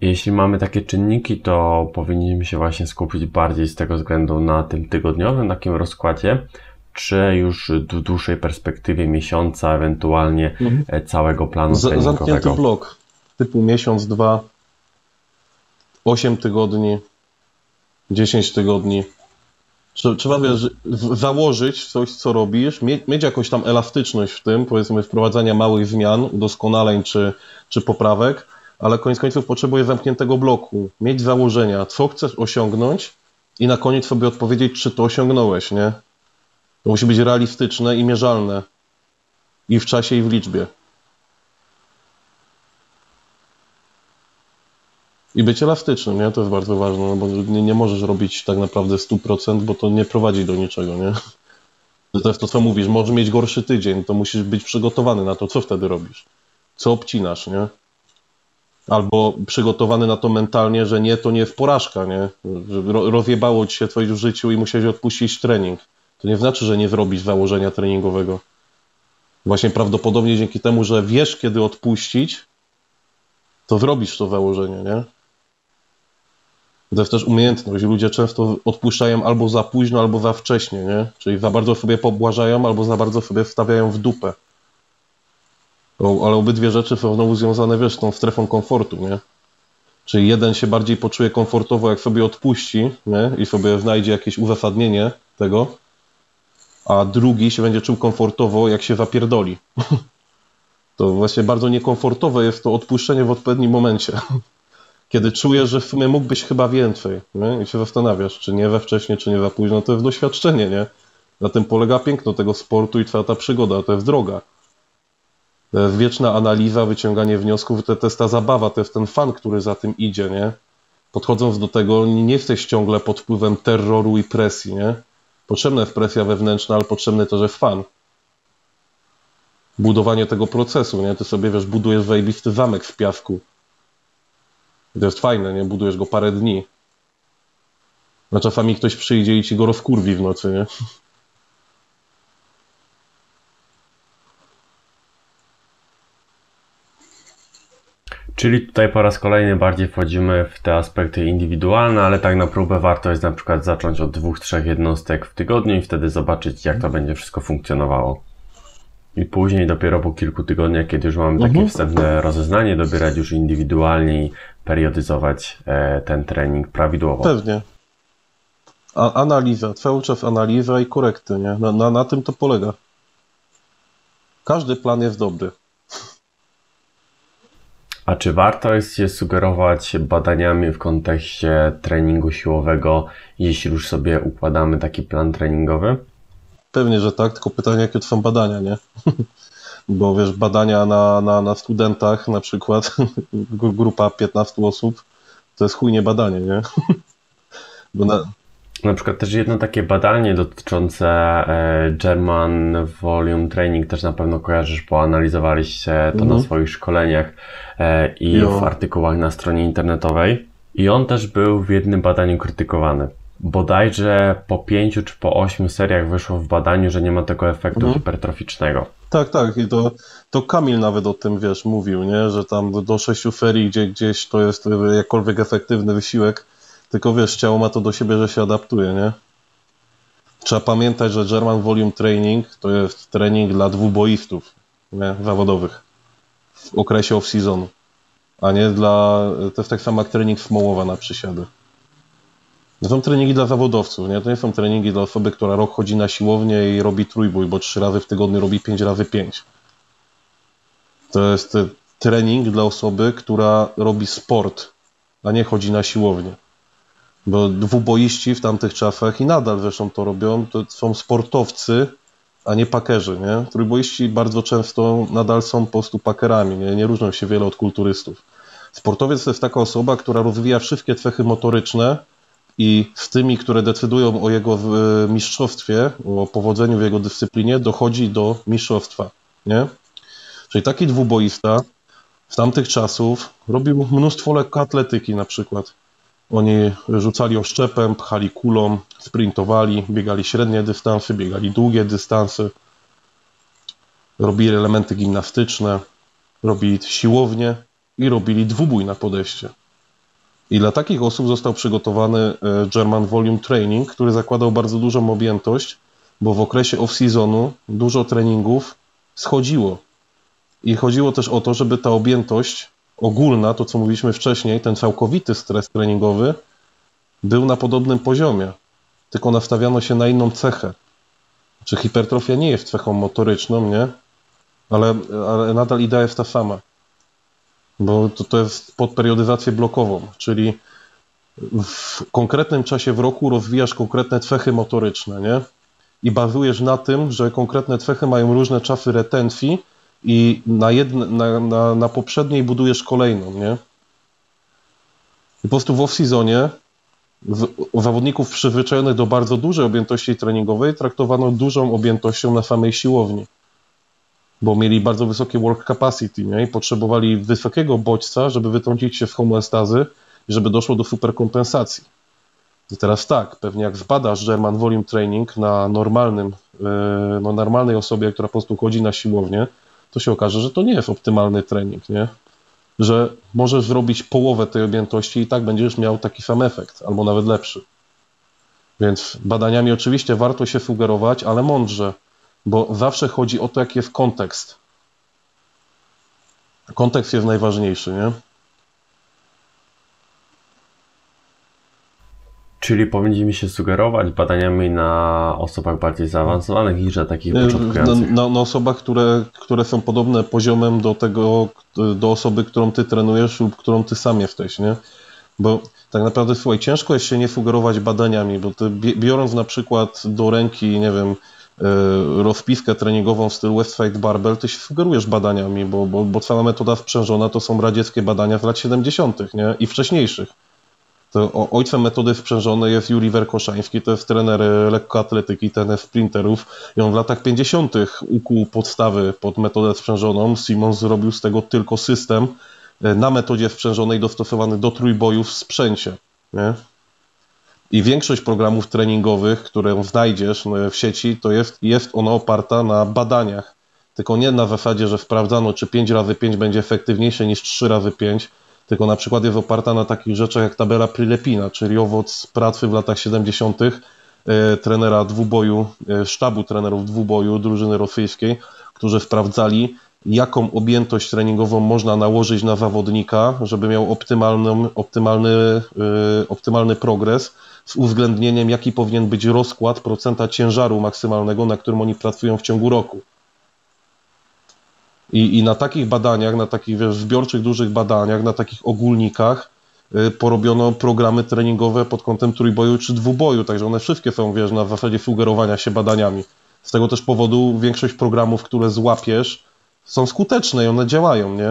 Jeśli mamy takie czynniki, to powinniśmy się właśnie skupić bardziej z tego względu na tym tygodniowym takim rozkładzie, czy już w dłuższej perspektywie miesiąca, ewentualnie mhm. całego planu Z, treningowego? Zamknięty blok typu miesiąc, dwa, osiem tygodni, dziesięć tygodni. Trzeba, wiesz, założyć coś, co robisz, mieć jakąś tam elastyczność w tym, powiedzmy wprowadzania małych zmian, udoskonaleń czy, czy poprawek, ale koniec końców potrzebuje zamkniętego bloku, mieć założenia, co chcesz osiągnąć i na koniec sobie odpowiedzieć, czy to osiągnąłeś, nie? To musi być realistyczne i mierzalne i w czasie, i w liczbie. I być elastycznym, nie? To jest bardzo ważne, no bo nie, nie możesz robić tak naprawdę sto procent, bo to nie prowadzi do niczego, nie? To jest to, co mówisz, możesz mieć gorszy tydzień, to musisz być przygotowany na to, co wtedy robisz, co obcinasz, nie? Albo przygotowany na to mentalnie, że nie, to nie jest porażka, nie? Ro- rozjebało ci się coś w życiu i musiałeś odpuścić trening. To nie znaczy, że nie zrobisz założenia treningowego. Właśnie prawdopodobnie dzięki temu, że wiesz, kiedy odpuścić, to zrobisz to założenie, nie? To jest też umiejętność. Ludzie często odpuszczają albo za późno, albo za wcześnie, nie? Czyli za bardzo sobie pobłażają, albo za bardzo sobie wstawiają w dupę. Ale obydwie rzeczy są znowu związane, wiesz, tą strefą komfortu, nie? Czyli jeden się bardziej poczuje komfortowo, jak sobie odpuści, nie? I sobie znajdzie jakieś uzasadnienie tego, a drugi się będzie czuł komfortowo, jak się zapierdoli. To właśnie bardzo niekomfortowe jest to odpuszczenie w odpowiednim momencie. Kiedy czujesz, że w sumie mógłbyś chyba więcej, nie? I się zastanawiasz, czy nie za wcześnie, czy nie za późno, to jest doświadczenie, nie? Na tym polega piękno tego sportu i cała ta przygoda, to jest droga. To jest wieczna analiza, wyciąganie wniosków, to, to jest ta zabawa, to jest ten fan, który za tym idzie, nie? Podchodząc do tego, nie jesteś ciągle pod wpływem terroru i presji, nie? Potrzebna jest presja wewnętrzna, ale potrzebny też jest fan. Budowanie tego procesu, nie? Ty sobie, wiesz, budujesz zajebisty zamek w piasku. To jest fajne, nie? Budujesz go parę dni. A czasami ktoś przyjdzie i ci go rozkurwi w nocy, nie? Czyli tutaj po raz kolejny bardziej wchodzimy w te aspekty indywidualne, ale tak na próbę warto jest na przykład zacząć od dwóch, trzech jednostek w tygodniu i wtedy zobaczyć, jak to będzie wszystko funkcjonowało. I później dopiero po kilku tygodniach, kiedy już mamy takie wstępne rozeznanie, dobierać już indywidualnie i periodyzować ten trening prawidłowo. Pewnie. A analiza, cały czas analiza i korekty, nie? Na, na, na tym to polega. Każdy plan jest dobry. A czy warto jest się sugerować badaniami w kontekście treningu siłowego, jeśli już sobie układamy taki plan treningowy? Pewnie, że tak, tylko pytanie, jakie to są badania, nie? Bo wiesz, badania na, na, na studentach na przykład, grupa piętnastu osób, to jest chujnie badanie, nie? Bo na... na przykład też jedno takie badanie dotyczące German Volume Training, też na pewno kojarzysz, bo analizowaliście to mhm. na swoich szkoleniach i no. w artykułach na stronie internetowej. I on też był w jednym badaniu krytykowany. Bodajże po pięciu czy po ośmiu seriach wyszło w badaniu, że nie ma tego efektu mhm. hipertroficznego. Tak, tak. I to, to Kamil nawet o tym, wiesz, mówił, nie? Że tam do sześciu serii gdzie, gdzieś to jest jakkolwiek efektywny wysiłek, tylko wiesz, ciało ma to do siebie, że się adaptuje, nie? Trzeba pamiętać, że German Volume Training to jest trening dla dwuboistów, nie? Zawodowych w okresie off-seasonu, a nie dla... To jest tak samo jak trening Smołowa na przysiady. To są treningi dla zawodowców, nie? To nie są treningi dla osoby, która rok chodzi na siłownię i robi trójbój, bo trzy razy w tygodniu robi pięć razy pięć. To jest trening dla osoby, która robi sport, a nie chodzi na siłownię. Bo dwuboiści w tamtych czasach i nadal zresztą to robią, to są sportowcy, a nie pakerzy, nie? Trójboiści bardzo często nadal są po prostu pakerami, nie? Nie różnią się wiele od kulturystów. Sportowiec to jest taka osoba, która rozwija wszystkie cechy motoryczne i z tymi, które decydują o jego mistrzostwie, o powodzeniu w jego dyscyplinie, dochodzi do mistrzostwa, nie? Czyli taki dwuboista z tamtych czasów robił mnóstwo lekkoatletyki na przykład. Oni rzucali oszczepem, pchali kulą, sprintowali, biegali średnie dystanse, biegali długie dystanse, robili elementy gimnastyczne, robili siłownię i robili dwubój na podejście. I dla takich osób został przygotowany German Volume Training, który zakładał bardzo dużą objętość, bo w okresie off-seasonu dużo treningów schodziło. I chodziło też o to, żeby ta objętość ogólna, to co mówiliśmy wcześniej, ten całkowity stres treningowy był na podobnym poziomie, tylko nastawiano się na inną cechę. Czy hipertrofia nie jest cechą motoryczną, nie? Ale, ale nadal idea jest ta sama, bo to, to jest pod periodyzację blokową, czyli w konkretnym czasie w roku rozwijasz konkretne cechy motoryczne, nie? I bazujesz na tym, że konkretne cechy mają różne czasy retencji i na, jedne, na, na, na poprzedniej budujesz kolejną, nie? I po prostu w off-seasonie zawodników przyzwyczajonych do bardzo dużej objętości treningowej traktowano dużą objętością na samej siłowni, bo mieli bardzo wysokie work capacity, nie? I potrzebowali wysokiego bodźca, żeby wytrącić się z homeostazy, żeby doszło do superkompensacji. I teraz tak, pewnie jak zbadasz German Volume Training na normalnym, no normalnej osobie, która po prostu chodzi na siłownię, to się okaże, że to nie jest optymalny trening, nie? Że możesz zrobić połowę tej objętości i tak będziesz miał taki sam efekt, albo nawet lepszy. Więc badaniami oczywiście warto się sugerować, ale mądrze, bo zawsze chodzi o to, jaki jest kontekst. Kontekst jest najważniejszy, nie? Czyli powinniśmy się sugerować badaniami na osobach bardziej zaawansowanych niż na takich początkujących. Na, na, na osobach, które, które są podobne poziomem do tego, do osoby, którą ty trenujesz lub którą ty sam jesteś, nie? Bo tak naprawdę, słuchaj, ciężko jest się nie sugerować badaniami, bo ty, biorąc na przykład do ręki, nie wiem, rozpiskę treningową w stylu Westside Barbell, ty się sugerujesz badaniami, bo, bo, bo cała metoda sprzężona to są radzieckie badania z lat siedemdziesiątych, nie? I wcześniejszych. To ojcem metody sprzężonej jest Juri Werkoszański, to jest trener lekkoatletyki, trener sprinterów i on w latach pięćdziesiątych ukuł podstawy pod metodę sprzężoną. Simmons zrobił z tego tylko system na metodzie sprzężonej dostosowany do trójbojów w sprzęcie. Nie? I większość programów treningowych, które znajdziesz w sieci, to jest, jest ona oparta na badaniach. Tylko nie na zasadzie, że sprawdzano, czy pięć razy pięć będzie efektywniejsze niż trzy razy pięć, tylko na przykład jest oparta na takich rzeczach jak tabela Prilepina, czyli owoc pracy w latach siedemdziesiątych e, trenera dwuboju, e, sztabu trenerów dwuboju drużyny rosyjskiej, którzy sprawdzali, jaką objętość treningową można nałożyć na zawodnika, żeby miał optymalny, optymalny, e, optymalny progres z uwzględnieniem, jaki powinien być rozkład procenta ciężaru maksymalnego, na którym oni pracują w ciągu roku. I, I na takich badaniach, na takich wiesz, zbiorczych, dużych badaniach, na takich ogólnikach y, porobiono programy treningowe pod kątem trójboju czy dwuboju, także one wszystkie są wiesz, na zasadzie sugerowania się badaniami. Z tego też powodu większość programów, które złapiesz, są skuteczne i one działają, nie?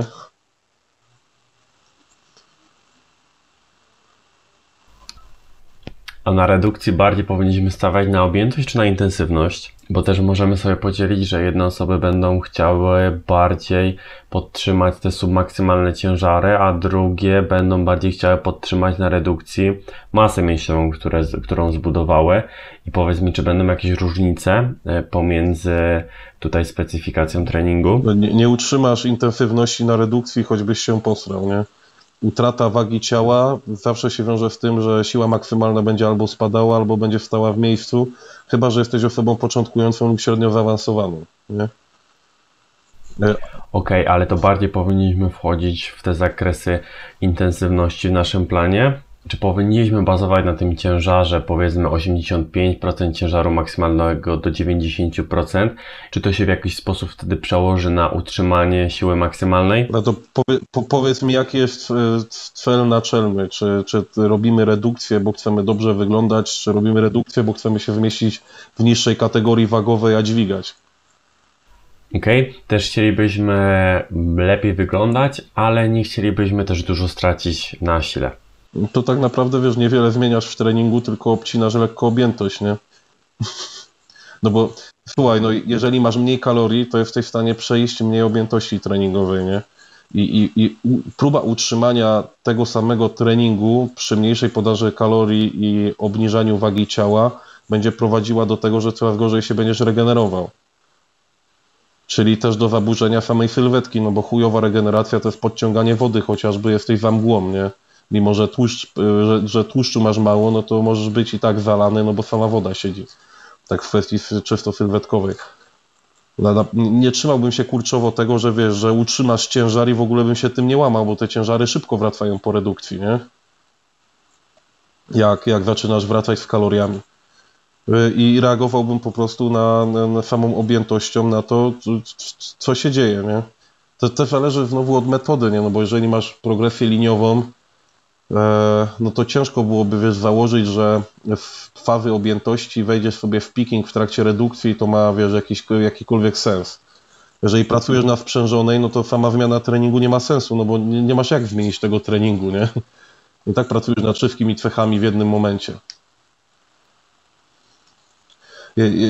A na redukcji bardziej powinniśmy stawiać na objętość czy na intensywność? Bo też możemy sobie podzielić, że jedne osoby będą chciały bardziej podtrzymać te submaksymalne ciężary, a drugie będą bardziej chciały podtrzymać na redukcji masę mięśniową, które, którą zbudowały. I powiedz mi, czy będą jakieś różnice pomiędzy tutaj specyfikacją treningu? Nie, nie utrzymasz intensywności na redukcji, choćbyś się posrał, nie? Utrata wagi ciała zawsze się wiąże z tym, że siła maksymalna będzie albo spadała, albo będzie stała w miejscu, chyba że jesteś osobą początkującą lub średnio zaawansowaną. Nie? Okej, okay, ale to bardziej powinniśmy wchodzić w te zakresy intensywności w naszym planie? Czy powinniśmy bazować na tym ciężarze, powiedzmy osiemdziesiąt pięć procent ciężaru maksymalnego do dziewięćdziesiąt procent? Czy to się w jakiś sposób wtedy przełoży na utrzymanie siły maksymalnej? No to powie, po, powiedz mi, jaki jest cel naczelny? Czy, czy robimy redukcję, bo chcemy dobrze wyglądać, czy robimy redukcję, bo chcemy się wymieścić w niższej kategorii wagowej, a dźwigać? Okej, okay. Też chcielibyśmy lepiej wyglądać, ale nie chcielibyśmy też dużo stracić na sile. To tak naprawdę, wiesz, niewiele zmieniasz w treningu, tylko obcinasz lekko objętość, nie? No bo, słuchaj, no jeżeli masz mniej kalorii, to jesteś w stanie przejść mniej objętości treningowej, nie? I, i, i próba utrzymania tego samego treningu przy mniejszej podaży kalorii i obniżaniu wagi ciała będzie prowadziła do tego, że coraz gorzej się będziesz regenerował. Czyli też do zaburzenia samej sylwetki, no bo chujowa regeneracja to jest podciąganie wody, chociażby jesteś za mgłą, nie? Mimo, że, tłuszcz, że, że tłuszczu masz mało, no to możesz być i tak zalany, no bo sama woda siedzi. tak w kwestii czysto sylwetkowej. Nie trzymałbym się kurczowo tego, że wiesz, że utrzymasz ciężar i w ogóle bym się tym nie łamał, bo te ciężary szybko wracają po redukcji, nie? Jak, jak zaczynasz wracać z kaloriami. I reagowałbym po prostu na, na samą objętością, na to, co się dzieje, nie? To też zależy znowu od metody, nie? No bo jeżeli masz progresję liniową, no to ciężko byłoby, wiesz, założyć, że w fazy objętości wejdziesz sobie w peaking w trakcie redukcji i to ma, wiesz, jakiś, jakikolwiek sens. Jeżeli pracujesz na sprzężonej, no to sama zmiana treningu nie ma sensu, no bo nie, nie masz jak zmienić tego treningu, nie? I tak pracujesz nad wszystkimi cechami w jednym momencie.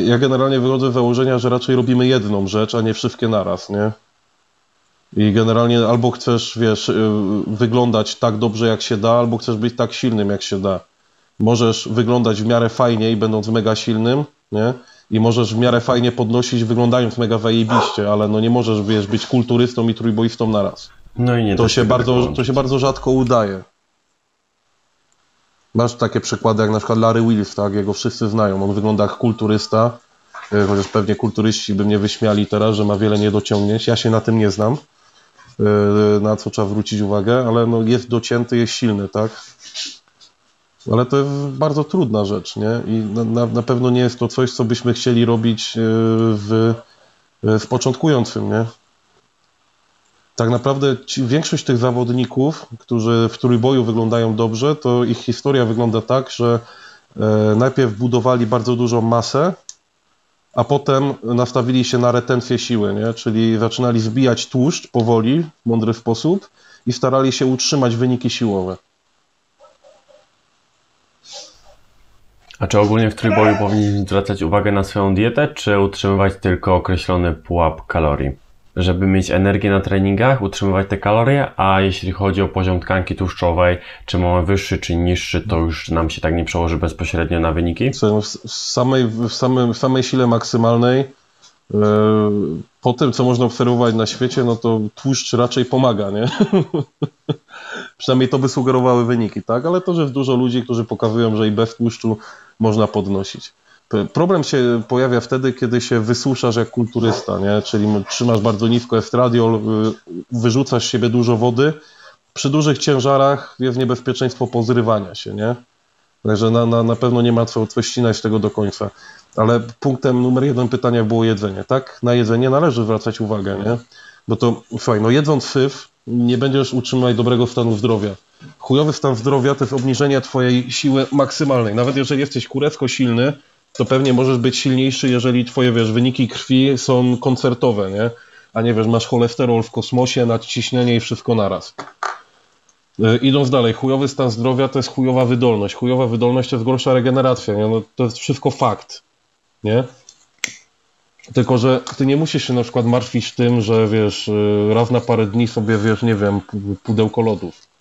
Ja generalnie wychodzę z założenia, że raczej robimy jedną rzecz, a nie wszystkie naraz, nie? I generalnie albo chcesz, wiesz, wyglądać tak dobrze jak się da, albo chcesz być tak silnym jak się da. Możesz wyglądać w miarę fajnie i będąc mega silnym, nie? I możesz w miarę fajnie podnosić, wyglądając mega zajebiście, ale no nie możesz, wiesz, być kulturystą i trójboistą naraz. No i nie. To się bardzo, to się bardzo rzadko udaje. Masz takie przykłady jak na przykład Larry Wills, tak? Jego wszyscy znają. On wygląda jak kulturysta, chociaż pewnie kulturyści by mnie wyśmiali teraz, że ma wiele niedociągnięć. Ja się na tym nie znam, na co trzeba zwrócić uwagę, ale no jest docięty, jest silny, tak? Ale to jest bardzo trudna rzecz, nie? I na, na pewno nie jest to coś, co byśmy chcieli robić w, w początkującym, nie? Tak naprawdę ci, większość tych zawodników, którzy w trójboju wyglądają dobrze, to ich historia wygląda tak, że e, najpierw budowali bardzo dużą masę, a potem nastawili się na retencję siły, nie? Czyli zaczynali zbijać tłuszcz powoli, w mądry sposób i starali się utrzymać wyniki siłowe. A czy ogólnie w trójboju powinniśmy zwracać uwagę na swoją dietę, czy utrzymywać tylko określony pułap kalorii? Żeby mieć energię na treningach, utrzymywać te kalorie, a jeśli chodzi o poziom tkanki tłuszczowej, czy mamy wyższy, czy niższy, to już nam się tak nie przełoży bezpośrednio na wyniki? W samej, w samej, w samej sile maksymalnej, po tym, co można obserwować na świecie, no to tłuszcz raczej pomaga, nie? Przynajmniej to by sugerowały wyniki, tak? Ale to, że dużo ludzi, którzy pokazują, że i bez tłuszczu można podnosić. Problem się pojawia wtedy, kiedy się wysuszasz jak kulturysta, nie? Czyli trzymasz bardzo nisko estradiol, wyrzucasz z siebie dużo wody. Przy dużych ciężarach jest niebezpieczeństwo pozrywania się, nie? Także na, na, na pewno nie ma co odcinać tego do końca. Ale punktem numer jeden pytania było jedzenie, tak? Na jedzenie należy zwracać uwagę, nie? Bo to, słuchaj, no jedząc syf, nie będziesz utrzymywać dobrego stanu zdrowia. Chujowy stan zdrowia to jest obniżenie twojej siły maksymalnej. Nawet jeżeli jesteś kurewsko silny, to pewnie możesz być silniejszy, jeżeli twoje, wiesz, wyniki krwi są koncertowe, nie? A nie, wiesz, masz cholesterol w kosmosie, nadciśnienie i wszystko naraz. Yy, idąc dalej, chujowy stan zdrowia to jest chujowa wydolność. Chujowa wydolność to jest gorsza regeneracja, nie? No, to jest wszystko fakt, nie? Tylko że ty nie musisz się na przykład martwić tym, że, wiesz, raz na parę dni sobie, wiesz, nie wiem, pudełko lodów.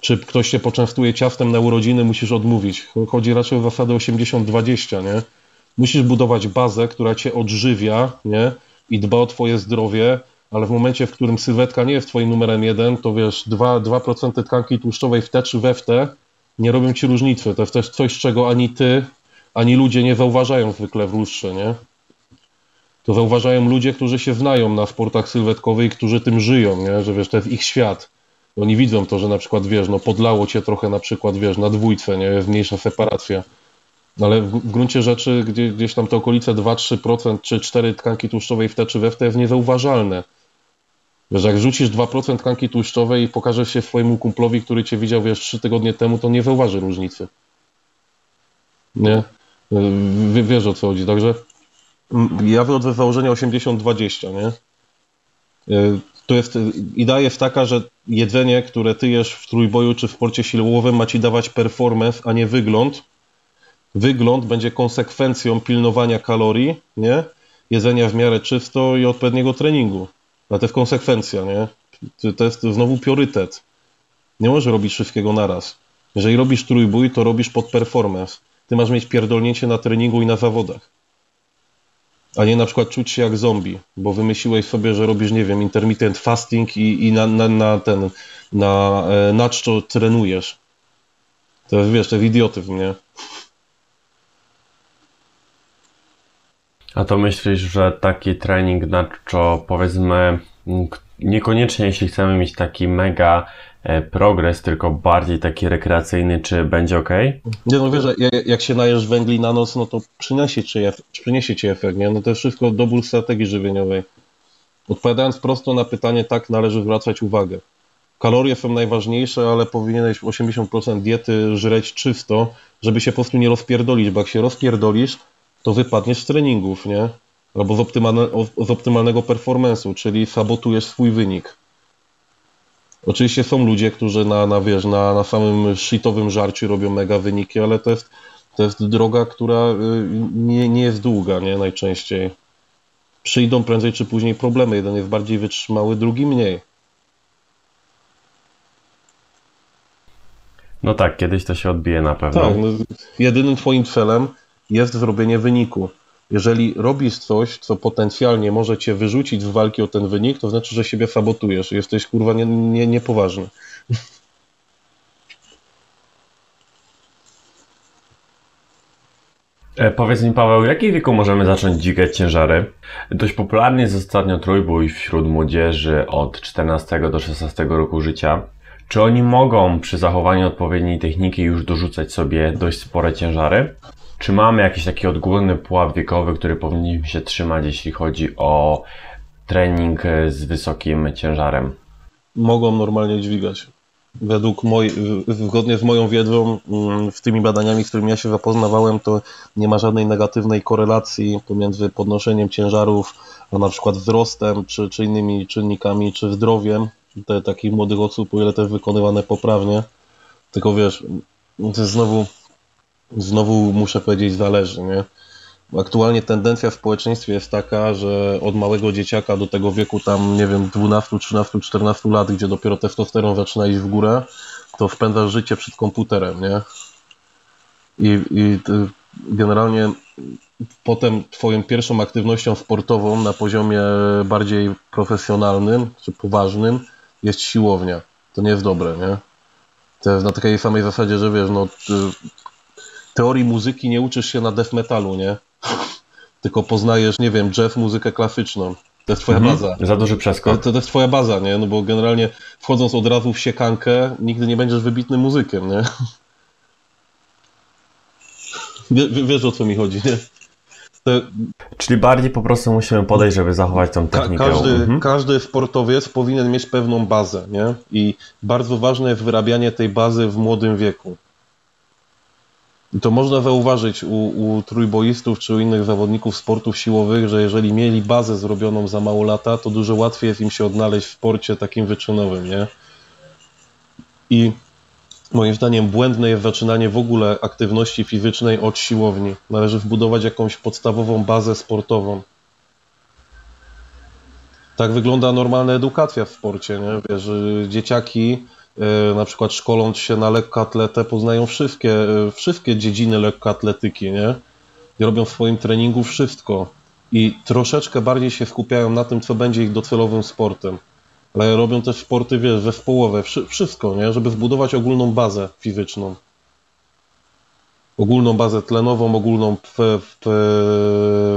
Czy ktoś się poczęstuje ciastem na urodziny, musisz odmówić. Chodzi raczej o zasadę osiemdziesiąt dwadzieścia, nie? Musisz budować bazę, która cię odżywia, nie? I dba o twoje zdrowie, ale w momencie, w którym sylwetka nie jest twoim numerem jeden, to wiesz, dwa procent tkanki tłuszczowej w te czy we w te nie robią ci różnicy. To jest też coś, czego ani ty, ani ludzie nie zauważają zwykle w lustrze, nie? To zauważają ludzie, którzy się znają na sportach sylwetkowych, którzy tym żyją, nie? Że wiesz, to jest ich świat. Oni widzą to, że na przykład, wiesz, no podlało cię trochę na przykład, wiesz, na dwójce, nie? Mniejsza separacja. Ale w, w gruncie rzeczy gdzieś, gdzieś tam te okolice dwa do trzech procent czy cztery tkanki tłuszczowej w te czy we w te jest niezauważalne. Wiesz, jak rzucisz dwa procent tkanki tłuszczowej i pokażesz się swojemu kumplowi, który cię widział, wiesz, trzy tygodnie temu, to nie zauważy różnicy. Nie? W, wiesz o co chodzi. Także ja wychodzę z założenia osiemdziesiąt dwadzieścia, nie? To jest, idea jest taka, że jedzenie, które ty jesz w trójboju czy w sporcie siłowym, ma ci dawać performance, a nie wygląd. Wygląd będzie konsekwencją pilnowania kalorii, nie? Jedzenia w miarę czysto i odpowiedniego treningu. A to jest konsekwencja, nie? To jest znowu priorytet. Nie możesz robić wszystkiego naraz. Jeżeli robisz trójbój, to robisz pod performance. Ty masz mieć pierdolnięcie na treningu i na zawodach. A nie na przykład czuć się jak zombie, bo wymyśliłeś sobie, że robisz, nie wiem, intermittent fasting i, i na, na, na ten, na, na czczo trenujesz. To jest, wiesz, to jest idiotyzm, nie? A to myślisz, że taki trening na czo, powiedzmy, niekoniecznie jeśli chcemy mieć taki mega progres, tylko bardziej taki rekreacyjny, czy będzie ok? Nie, no wiesz, jak się najesz węgli na noc, no to przyniesie ci, przyniesie ci efekt, nie? No to jest wszystko dobór strategii żywieniowej. Odpowiadając prosto na pytanie, tak, należy zwracać uwagę. Kalorie są najważniejsze, ale powinieneś osiemdziesiąt procent diety żreć czysto, żeby się po prostu nie rozpierdolić, bo jak się rozpierdolisz, to wypadniesz z treningów, nie? Albo z, optymalne, z optymalnego performance'u, czyli sabotujesz swój wynik. Oczywiście są ludzie, którzy na, na, wiesz, na, na samym shitowym żarciu robią mega wyniki, ale to jest, to jest droga, która nie, nie jest długa, nie? Najczęściej. Przyjdą prędzej czy później problemy. Jeden jest bardziej wytrzymały, drugi mniej. No tak, kiedyś to się odbije na pewno. Tak, no, jedynym twoim celem jest zrobienie wyniku. Jeżeli robisz coś, co potencjalnie może cię wyrzucić z walki o ten wynik, to znaczy, że siebie sabotujesz. Jesteś, kurwa, nie, nie, niepoważny. E, powiedz mi, Paweł, w jakim wieku możemy zacząć dźwigać ciężary? Dość popularny jest ostatnio trójbój wśród młodzieży od czternastego do szesnastego roku życia. Czy oni mogą przy zachowaniu odpowiedniej techniki już dorzucać sobie dość spore ciężary? Czy mamy jakiś taki odgórny pułap wiekowy, który powinniśmy się trzymać, jeśli chodzi o trening z wysokim ciężarem? Mogą normalnie dźwigać. Według mojej, zgodnie z moją wiedzą, z tymi badaniami, z którymi ja się zapoznawałem, to nie ma żadnej negatywnej korelacji pomiędzy podnoszeniem ciężarów, a na przykład wzrostem, czy, czy innymi czynnikami, czy zdrowiem te, takich młodych osób, o ile też wykonywane poprawnie. Tylko wiesz, to jest znowu... Znowu muszę powiedzieć, zależy, nie? Aktualnie tendencja w społeczeństwie jest taka, że od małego dzieciaka do tego wieku tam, nie wiem, dwunastu, trzynastu, czternastu lat, gdzie dopiero testosteron zaczyna iść w górę, to spędzasz życie przed komputerem, nie? I, i generalnie potem twoją pierwszą aktywnością sportową na poziomie bardziej profesjonalnym, czy poważnym jest siłownia. To nie jest dobre, nie? To jest na takiej samej zasadzie, że wiesz, no... Ty, teorii muzyki nie uczysz się na death metalu, nie? Tylko poznajesz, nie wiem, jazz, muzykę klasyczną. To jest twoja mhm. baza. Za duży przeskok. To, to jest twoja baza, nie? No bo generalnie wchodząc od razu w siekankę, nigdy nie będziesz wybitnym muzykiem, nie? W, wiesz, o co mi chodzi, nie? To... Czyli bardziej po prostu musimy podejść, żeby zachować tą technikę. Ka każdy, mhm. każdy sportowiec powinien mieć pewną bazę, nie? I bardzo ważne jest wyrabianie tej bazy w młodym wieku. I to można zauważyć u, u trójboistów czy u innych zawodników sportów siłowych, że jeżeli mieli bazę zrobioną za mało lata, to dużo łatwiej jest im się odnaleźć w sporcie takim wyczynowym, nie? I moim zdaniem błędne jest zaczynanie w ogóle aktywności fizycznej od siłowni. Należy wbudować jakąś podstawową bazę sportową. Tak wygląda normalna edukacja w sporcie, nie? Wiesz, dzieciaki... na przykład szkoląc się na lekkoatletę poznają wszystkie, wszystkie dziedziny lekkoatletyki, nie? I robią w swoim treningu wszystko i troszeczkę bardziej się skupiają na tym, co będzie ich docelowym sportem, ale robią też sporty, wiesz, zespołowe, wszystko, nie? Żeby zbudować ogólną bazę fizyczną, ogólną bazę tlenową, ogólną p p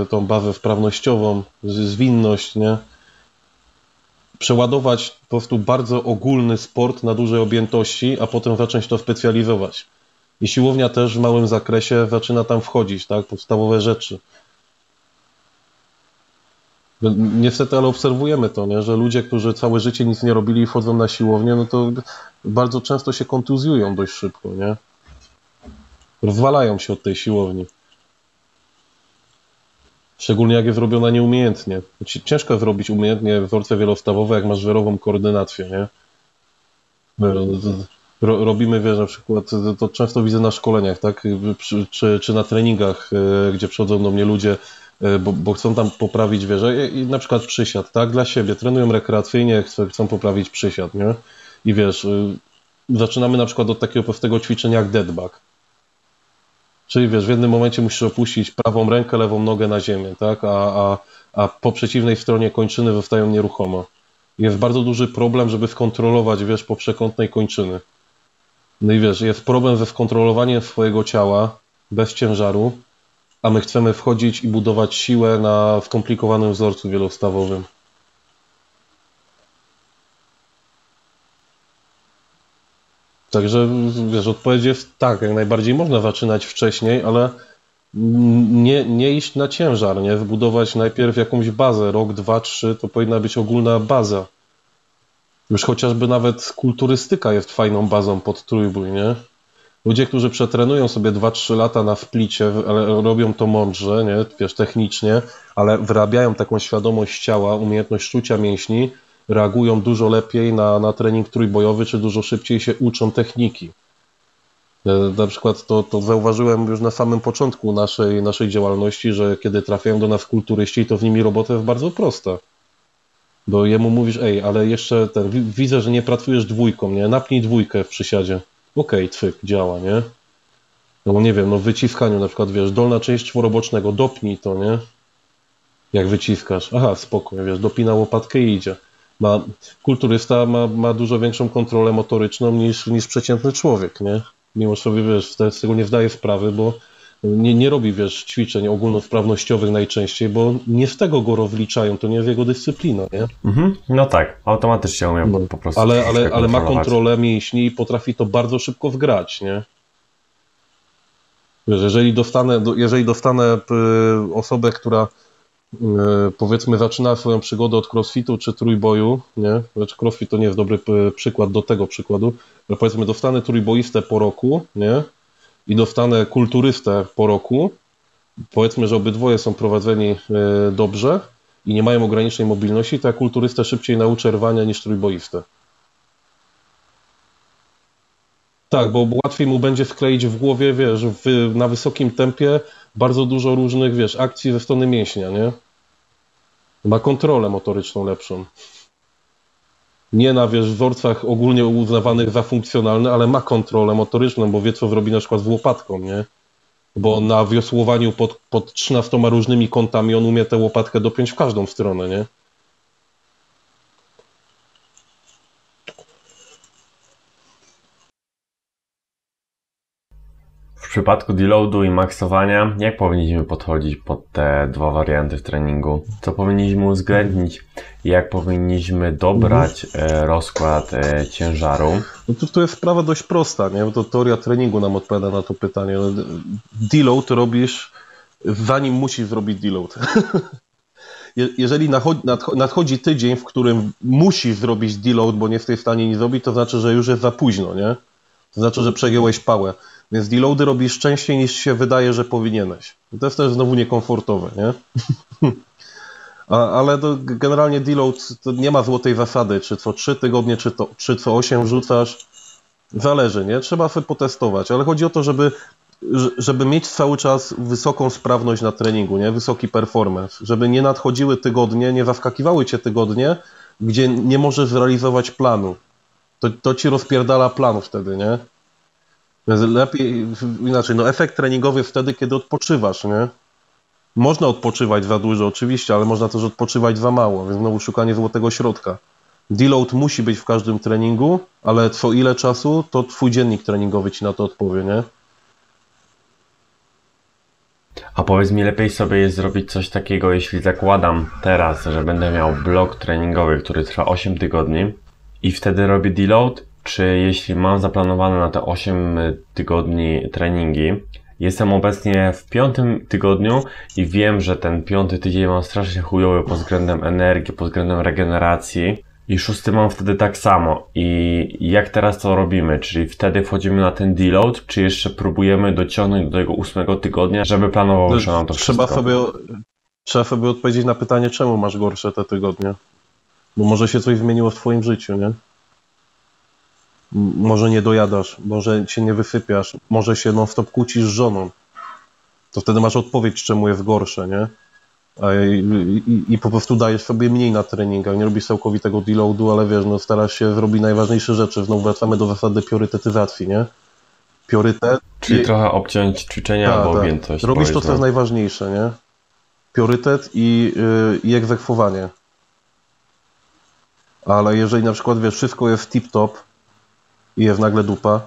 tą bazę sprawnościową, zwinność, nie? Przeładować po prostu bardzo ogólny sport na dużej objętości, a potem zacząć to specjalizować. I siłownia też w małym zakresie zaczyna tam wchodzić, tak? Podstawowe rzeczy. Niestety, ale obserwujemy to, nie? Że ludzie, którzy całe życie nic nie robili i wchodzą na siłownię, no to bardzo często się kontuzjują dość szybko, nie? Rozwalają się od tej siłowni. Szczególnie jak jest robiona nieumiejętnie. Ciężko zrobić umiejętnie wzorce wielostawowe, jak masz zerową koordynację, nie? Robimy, wiesz, na przykład, to często widzę na szkoleniach, tak? Czy, czy na treningach, gdzie przychodzą do mnie ludzie, bo, bo chcą tam poprawić, wiesz, i na przykład przysiad, tak? Dla siebie. Trenują rekreacyjnie, chcą poprawić przysiad, nie? I wiesz, zaczynamy na przykład od takiego prostego ćwiczenia jak deadbug. Czyli wiesz, w jednym momencie musisz opuścić prawą rękę, lewą nogę na ziemię, tak? a, a, a po przeciwnej stronie kończyny zostają nieruchomo. Jest bardzo duży problem, żeby skontrolować, wiesz, po przekątnej kończyny. No i wiesz, jest problem ze skontrolowaniem swojego ciała bez ciężaru a my chcemy wchodzić i budować siłę na skomplikowanym wzorcu wielostawowym. Także, wiesz, odpowiedź jest tak, jak najbardziej można zaczynać wcześniej, ale nie, nie iść na ciężar, nie? Wybudować najpierw jakąś bazę, rok, dwa, trzy, to powinna być ogólna baza. Już chociażby nawet kulturystyka jest fajną bazą pod trójbój, nie? Ludzie, którzy przetrenują sobie dwa trzy lata na wplicie, ale robią to mądrze, nie? Wiesz, technicznie, ale wyrabiają taką świadomość ciała, umiejętność czucia mięśni, reagują dużo lepiej na, na trening trójbojowy, czy dużo szybciej się uczą techniki. Na przykład to, to zauważyłem już na samym początku naszej, naszej działalności, że kiedy trafiają do nas kulturyści, to w nimi robota jest bardzo prosta. Bo jemu mówisz, ej, ale jeszcze ten, widzę, że nie pracujesz dwójką, nie? Napnij dwójkę w przysiadzie. Okej, okay, twyk, działa, nie? No nie wiem, no w wyciskaniu na przykład, wiesz, dolna część czworobocznego, dopnij to, nie? Jak wyciskasz, aha, spokojnie, wiesz, dopina łopatkę i idzie. Ma, kulturysta ma, ma dużo większą kontrolę motoryczną niż, niż przeciętny człowiek, nie? Mimo sobie, wiesz, z tego nie zdaje sprawy, bo nie, nie robi, wiesz, ćwiczeń ogólnosprawnościowych najczęściej, bo nie z tego go rozliczają, to nie jest jego dyscyplina, nie? Mm-hmm. No tak, automatycznie umie no, po prostu. Ale, ale, ale ma kontrolę mięśni i potrafi to bardzo szybko wgrać, nie? Wiesz, jeżeli dostanę, jeżeli dostanę osobę, która powiedzmy zaczyna swoją przygodę od crossfitu czy trójboju, nie? Znaczy crossfit to nie jest dobry przykład do tego przykładu, ale powiedzmy dostanę trójboistę po roku, nie? I dostanę kulturystę po roku, powiedzmy, że obydwoje są prowadzeni dobrze i nie mają ograniczeń mobilności, to ja kulturystę szybciej nauczę rwania niż trójboistę. Tak, bo łatwiej mu będzie wkleić w głowie, wiesz, w, na wysokim tempie bardzo dużo różnych, wiesz, akcji ze strony mięśnia, nie? Ma kontrolę motoryczną lepszą. Nie na, wiesz, wzorcach ogólnie uznawanych za funkcjonalne, ale ma kontrolę motoryczną, bo wie, co zrobi na przykład z łopatką, nie? Bo na wiosłowaniu pod, pod trzynastoma różnymi kątami on umie tę łopatkę dopiąć w każdą stronę, nie? W przypadku deloadu i maksowania, jak powinniśmy podchodzić pod te dwa warianty w treningu? Co powinniśmy uwzględnić? Jak powinniśmy dobrać e, rozkład e, ciężaru? No to, to jest sprawa dość prosta, nie? Bo to teoria treningu nam odpowiada na to pytanie. Deload robisz, zanim musisz zrobić deload. Jeżeli nadchodzi tydzień, w którym musisz zrobić deload, bo nie jesteś w stanie nic zrobić, to znaczy, że już jest za późno, nie? To znaczy, że przegiąłeś pałę. Więc deloady robisz częściej niż się wydaje, że powinieneś. To jest też znowu niekomfortowe, nie? A, ale to generalnie deload to nie ma złotej zasady, czy co trzy tygodnie, czy, to, czy co osiem wrzucasz. Zależy, nie? Trzeba sobie potestować, ale chodzi o to, żeby, żeby mieć cały czas wysoką sprawność na treningu, nie? Wysoki performance, żeby nie nadchodziły tygodnie, nie zaskakiwały cię tygodnie, gdzie nie możesz zrealizować planu. To, to ci rozpierdala plan wtedy, nie? Lepiej, inaczej, no efekt treningowy wtedy, kiedy odpoczywasz, nie? Można odpoczywać za dużo oczywiście, ale można też odpoczywać za mało, więc znowu szukanie złotego środka. Deload musi być w każdym treningu, ale co ile czasu, to twój dziennik treningowy ci na to odpowie, nie? A powiedz mi, lepiej sobie jest zrobić coś takiego, jeśli zakładam teraz, że będę miał blok treningowy, który trwa osiem tygodni i wtedy robię deload? Czy jeśli mam zaplanowane na te osiem tygodni treningi, jestem obecnie w piątym tygodniu i wiem, że ten piąty tydzień mam strasznie chujowy pod względem energii, pod względem regeneracji i szósty mam wtedy tak samo. I jak teraz to robimy? Czyli wtedy wchodzimy na ten deload, czy jeszcze próbujemy dociągnąć do tego ósmego tygodnia, żeby planował się nam to wszystko? Trzeba sobie, trzeba sobie odpowiedzieć na pytanie, czemu masz gorsze te tygodnie? Bo może się coś zmieniło w twoim życiu, nie? Może nie dojadasz, może się nie wysypiasz, może się non stop kłócisz z żoną. To wtedy masz odpowiedź, czemu jest gorsze, nie? I, i, i po prostu dajesz sobie mniej na treningach, nie robisz całkowitego deloadu, ale wiesz, no starasz się zrobić najważniejsze rzeczy. Znowu wracamy do zasady priorytetyzacji, nie? Priorytet... Czyli i... trochę obciąć ćwiczenia ta, albo ta. objętość. Robisz powiedzmy to, co jest najważniejsze, nie? Priorytet i, yy, i egzekwowanie. Ale jeżeli na przykład, wiesz, wszystko jest tip-top, i jest nagle dupa,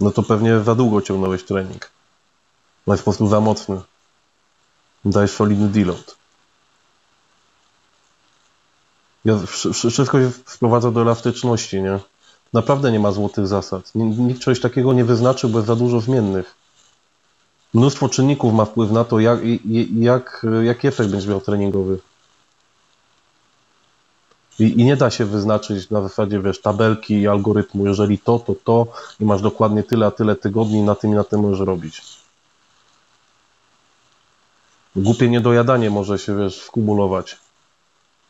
no to pewnie za długo ciągnąłeś trening. No jest po prostu za mocny. Dajesz solidny deload. Ja, wszystko się sprowadza do elastyczności, nie? Naprawdę nie ma złotych zasad. Nikt czegoś takiego nie wyznaczył, bo jest za dużo zmiennych. Mnóstwo czynników ma wpływ na to, jak, jak, jaki efekt będziesz miał treningowy. I, I nie da się wyznaczyć na zasadzie, wiesz, tabelki i algorytmu. Jeżeli to, to, to i masz dokładnie tyle, a tyle tygodni, na tym i na tym możesz robić. Głupie niedojadanie może się, wiesz, skumulować.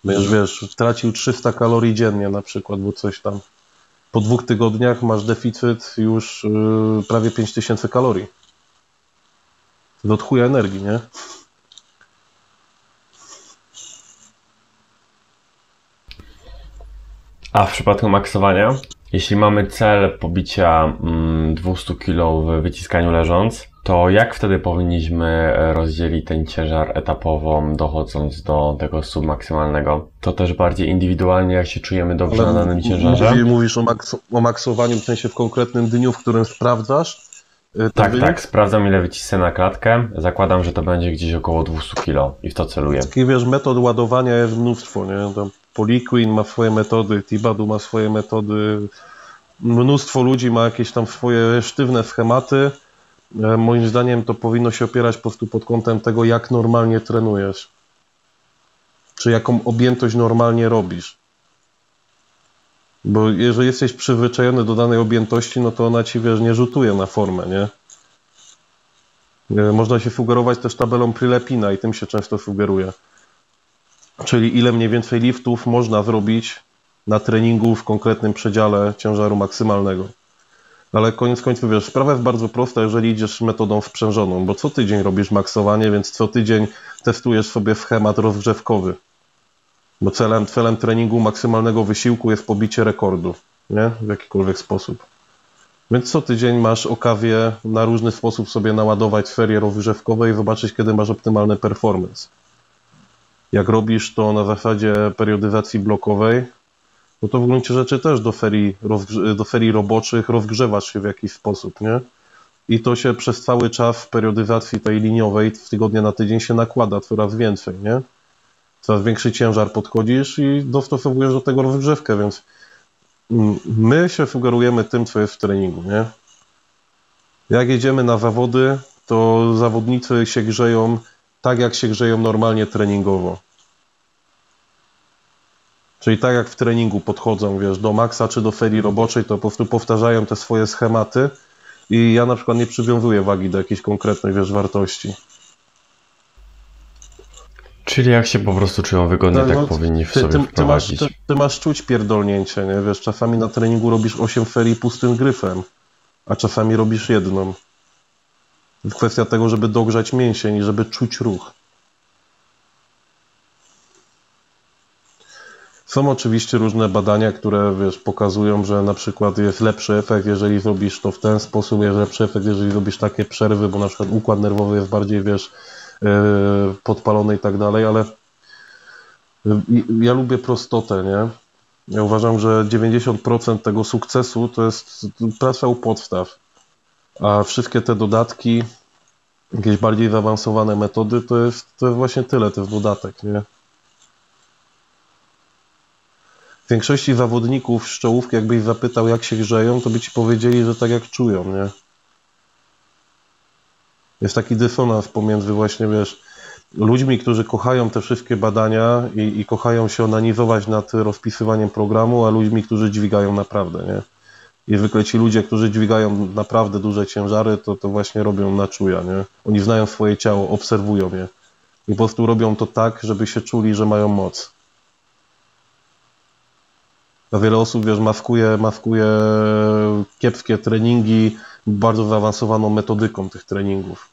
Będziesz, wiesz, tracił trzysta kalorii dziennie na przykład, bo coś tam. Po dwóch tygodniach masz deficyt już yy, prawie pięć tysięcy kalorii. Do chuja energii, nie? A w przypadku maksowania, jeśli mamy cel pobicia dwieście kilo w wyciskaniu leżąc, to jak wtedy powinniśmy rozdzielić ten ciężar etapowo, dochodząc do tego submaksymalnego? To też bardziej indywidualnie, jak się czujemy dobrze ale na danym ciężarze? Mówisz o, maks o maksowaniu, w sensie w konkretnym dniu, w którym sprawdzasz? Tak, wynik? Tak, sprawdzam ile wycisnę na klatkę, zakładam, że to będzie gdzieś około dwieście kilo i w to celuję. Takich, wiesz, metod ładowania jest mnóstwo, nie? Tam Poliquin ma swoje metody, Tibadu ma swoje metody, mnóstwo ludzi ma jakieś tam swoje sztywne schematy. Moim zdaniem to powinno się opierać po prostu pod kątem tego, jak normalnie trenujesz, czy jaką objętość normalnie robisz. Bo jeżeli jesteś przyzwyczajony do danej objętości, no to ona ci, wiesz, nie rzutuje na formę, nie? Można się sugerować też tabelą Prilepina i tym się często sugeruje. Czyli ile mniej więcej liftów można zrobić na treningu w konkretnym przedziale ciężaru maksymalnego. Ale koniec końców, wiesz, sprawa jest bardzo prosta, jeżeli idziesz metodą sprzężoną, bo co tydzień robisz maksowanie, więc co tydzień testujesz sobie schemat rozgrzewkowy. Bo celem, celem treningu maksymalnego wysiłku jest pobicie rekordu, nie? W jakikolwiek sposób. Więc co tydzień masz okazję na różny sposób sobie naładować ferie rozgrzewkowe i zobaczyć, kiedy masz optymalny performance. Jak robisz to na zasadzie periodyzacji blokowej, no to w gruncie rzeczy też do ferii, do ferii roboczych rozgrzewasz się w jakiś sposób, nie? I to się przez cały czas w periodyzacji tej liniowej z tygodnia na tydzień się nakłada coraz więcej, nie? Coraz większy ciężar podchodzisz i dostosowujesz do tego rozgrzewkę, więc my się sugerujemy tym, co jest w treningu, nie? Jak jedziemy na zawody, to zawodnicy się grzeją tak, jak się grzeją normalnie treningowo. Czyli tak jak w treningu podchodzą, wiesz, do maksa czy do ferii roboczej, to po prostu powtarzają te swoje schematy i ja na przykład nie przywiązuję wagi do jakiejś konkretnej, wiesz, wartości. Czyli jak się po prostu czują wygodnie, tak, tak no, powinni w ty, sobie ty, wprowadzić. Ty masz, ty, ty masz czuć pierdolnięcie, nie? Wiesz, czasami na treningu robisz osiem ferii pustym gryfem, a czasami robisz jedną. Kwestia tego, żeby dogrzać mięsień i żeby czuć ruch. Są oczywiście różne badania, które, wiesz, pokazują, że na przykład jest lepszy efekt, jeżeli zrobisz to w ten sposób, jest lepszy efekt, jeżeli robisz takie przerwy, bo na przykład układ nerwowy jest bardziej, wiesz, podpalony i tak dalej, ale ja lubię prostotę, nie? Ja uważam, że dziewięćdziesiąt procent tego sukcesu to jest praca u podstaw, a wszystkie te dodatki, jakieś bardziej zaawansowane metody, to jest, to jest właśnie tyle, to jest dodatek, nie? W większości zawodników z czołówki, jakbyś zapytał, jak się grzeją, to by ci powiedzieli, że tak jak czują, nie? Jest taki dysonans pomiędzy właśnie, wiesz, ludźmi, którzy kochają te wszystkie badania i, i kochają się onanizować nad rozpisywaniem programu, a ludźmi, którzy dźwigają naprawdę, nie? I zwykle ci ludzie, którzy dźwigają naprawdę duże ciężary, to, to właśnie robią na czuja, nie? Oni znają swoje ciało, obserwują je i po prostu robią to tak, żeby się czuli, że mają moc. A wiele osób, wiesz, maskuje, maskuje kiepskie treningi bardzo zaawansowaną metodyką tych treningów.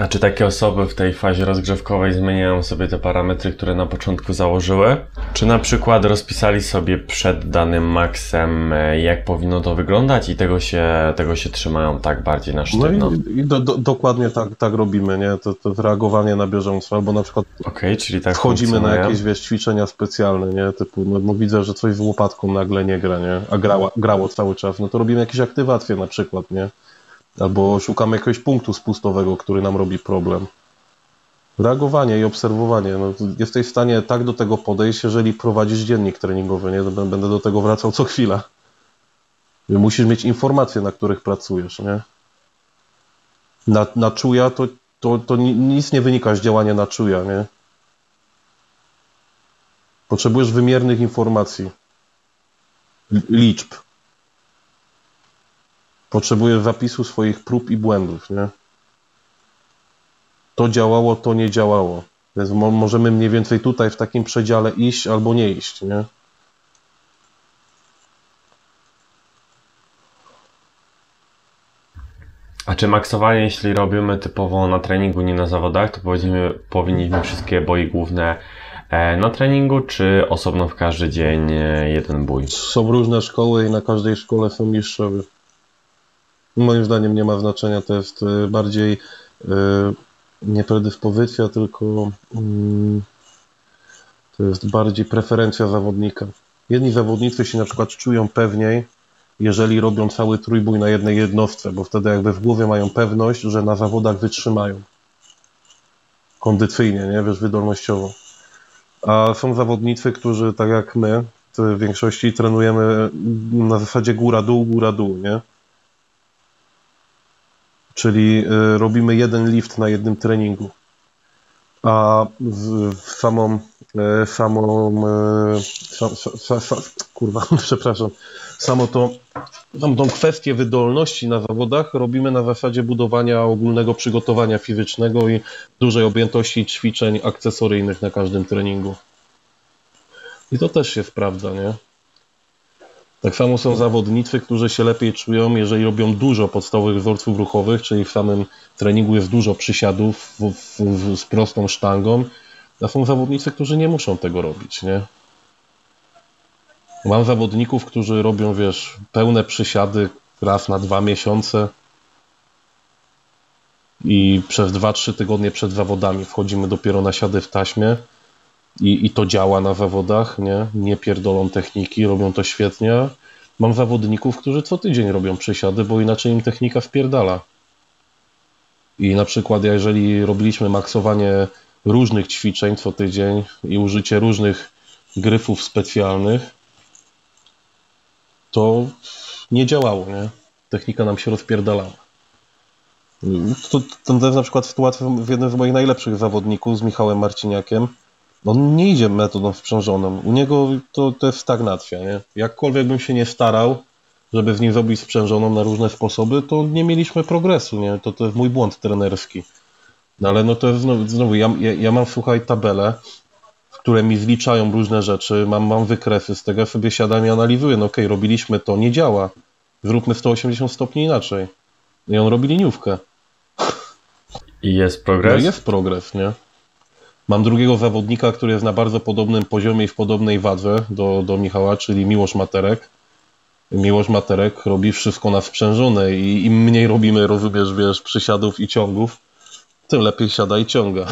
A czy takie osoby w tej fazie rozgrzewkowej zmieniają sobie te parametry, które na początku założyły? Czy na przykład rozpisali sobie przed danym maksem, jak powinno to wyglądać i tego się, tego się trzymają tak bardziej na sztywno? No i, i do, do, dokładnie tak, tak robimy, nie? To, to reagowanie na bieżąco, albo na przykład okay, czyli tak wchodzimy na jakieś, wiesz, ćwiczenia specjalne, nie? Typu, no, no widzę, że coś z łopatką nagle nie gra, nie? A grała, grało cały czas, no to robimy jakieś aktywacje na przykład, nie? Albo szukamy jakiegoś punktu spustowego, który nam robi problem. Reagowanie i obserwowanie. No, jesteś w stanie tak do tego podejść, jeżeli prowadzisz dziennik treningowy. Nie? Będę do tego wracał co chwila. Musisz mieć informacje, na których pracujesz. Nie? Na, na czuja to, to, to nic nie wynika z działania na czuja. Nie? Potrzebujesz wymiernych informacji. Liczb. Potrzebujesz zapisu swoich prób i błędów. Nie? To działało, to nie działało. Więc mo możemy mniej więcej tutaj w takim przedziale iść albo nie iść, nie? A czy maksowanie, jeśli robimy typowo na treningu, nie na zawodach, to powinniśmy, powinniśmy wszystkie boje główne na treningu, czy osobno w każdy dzień jeden bój? Są różne szkoły i na każdej szkole są mistrzowie. Moim zdaniem nie ma znaczenia, to jest bardziej... Yy... nie predyspozycja, tylko mm, to jest bardziej preferencja zawodnika. Jedni zawodnicy się na przykład czują pewniej, jeżeli robią cały trójbój na jednej jednostce, bo wtedy jakby w głowie mają pewność, że na zawodach wytrzymają. Kondycyjnie, nie? Wiesz, wydolnościowo. A są zawodnicy, którzy tak jak my, w większości trenujemy na zasadzie góra-dół, góra-dół, nie? Czyli robimy jeden lift na jednym treningu, a w samą, samą, sam, sam, sam, kurwa, przepraszam, samo to, tą kwestię wydolności na zawodach robimy na zasadzie budowania ogólnego przygotowania fizycznego i dużej objętości ćwiczeń akcesoryjnych na każdym treningu. I to też się sprawdza, nie? Tak samo są zawodnicy, którzy się lepiej czują, jeżeli robią dużo podstawowych wzorców ruchowych, czyli w samym treningu jest dużo przysiadów w, w, w, z prostą sztangą, a są zawodnicy, którzy nie muszą tego robić, nie? Mam zawodników, którzy robią, wiesz, pełne przysiady raz na dwa miesiące i przez dwa trzy tygodnie przed zawodami wchodzimy dopiero na siady w taśmie. I, I to działa na zawodach, nie? Nie pierdolą techniki, robią to świetnie. Mam zawodników, którzy co tydzień robią przysiady, bo inaczej im technika wpierdala. I na przykład, jeżeli robiliśmy maksowanie różnych ćwiczeń co tydzień i użycie różnych gryfów specjalnych, to nie działało, nie? Technika nam się rozpierdalała. To, to, to jest na przykład sytuacja w jednym z moich najlepszych zawodników, z Michałem Marciniakiem. On nie idzie metodą sprzężoną. U niego to, to jest stagnacja, nie? Jakkolwiek bym się nie starał, żeby z nim zrobić sprzężoną na różne sposoby, to nie mieliśmy progresu, nie? To, to jest mój błąd trenerski. No ale no to jest znowu, znowu ja, ja, ja mam, słuchaj, tabelę, w której mi wliczają różne rzeczy, mam, mam wykresy z tego, ja sobie siadam i analizuję. No okej, okay, robiliśmy to, nie działa. Zróbmy sto osiemdziesiąt stopni inaczej. I on robi liniówkę. I jest progres? No jest progres, nie? Mam drugiego zawodnika, który jest na bardzo podobnym poziomie i w podobnej wadze do, do Michała, czyli Miłosz Materek. Miłosz Materek robi wszystko na sprzężone i im mniej robimy, rozumiesz, wiesz, przysiadów i ciągów, tym lepiej siada i ciąga.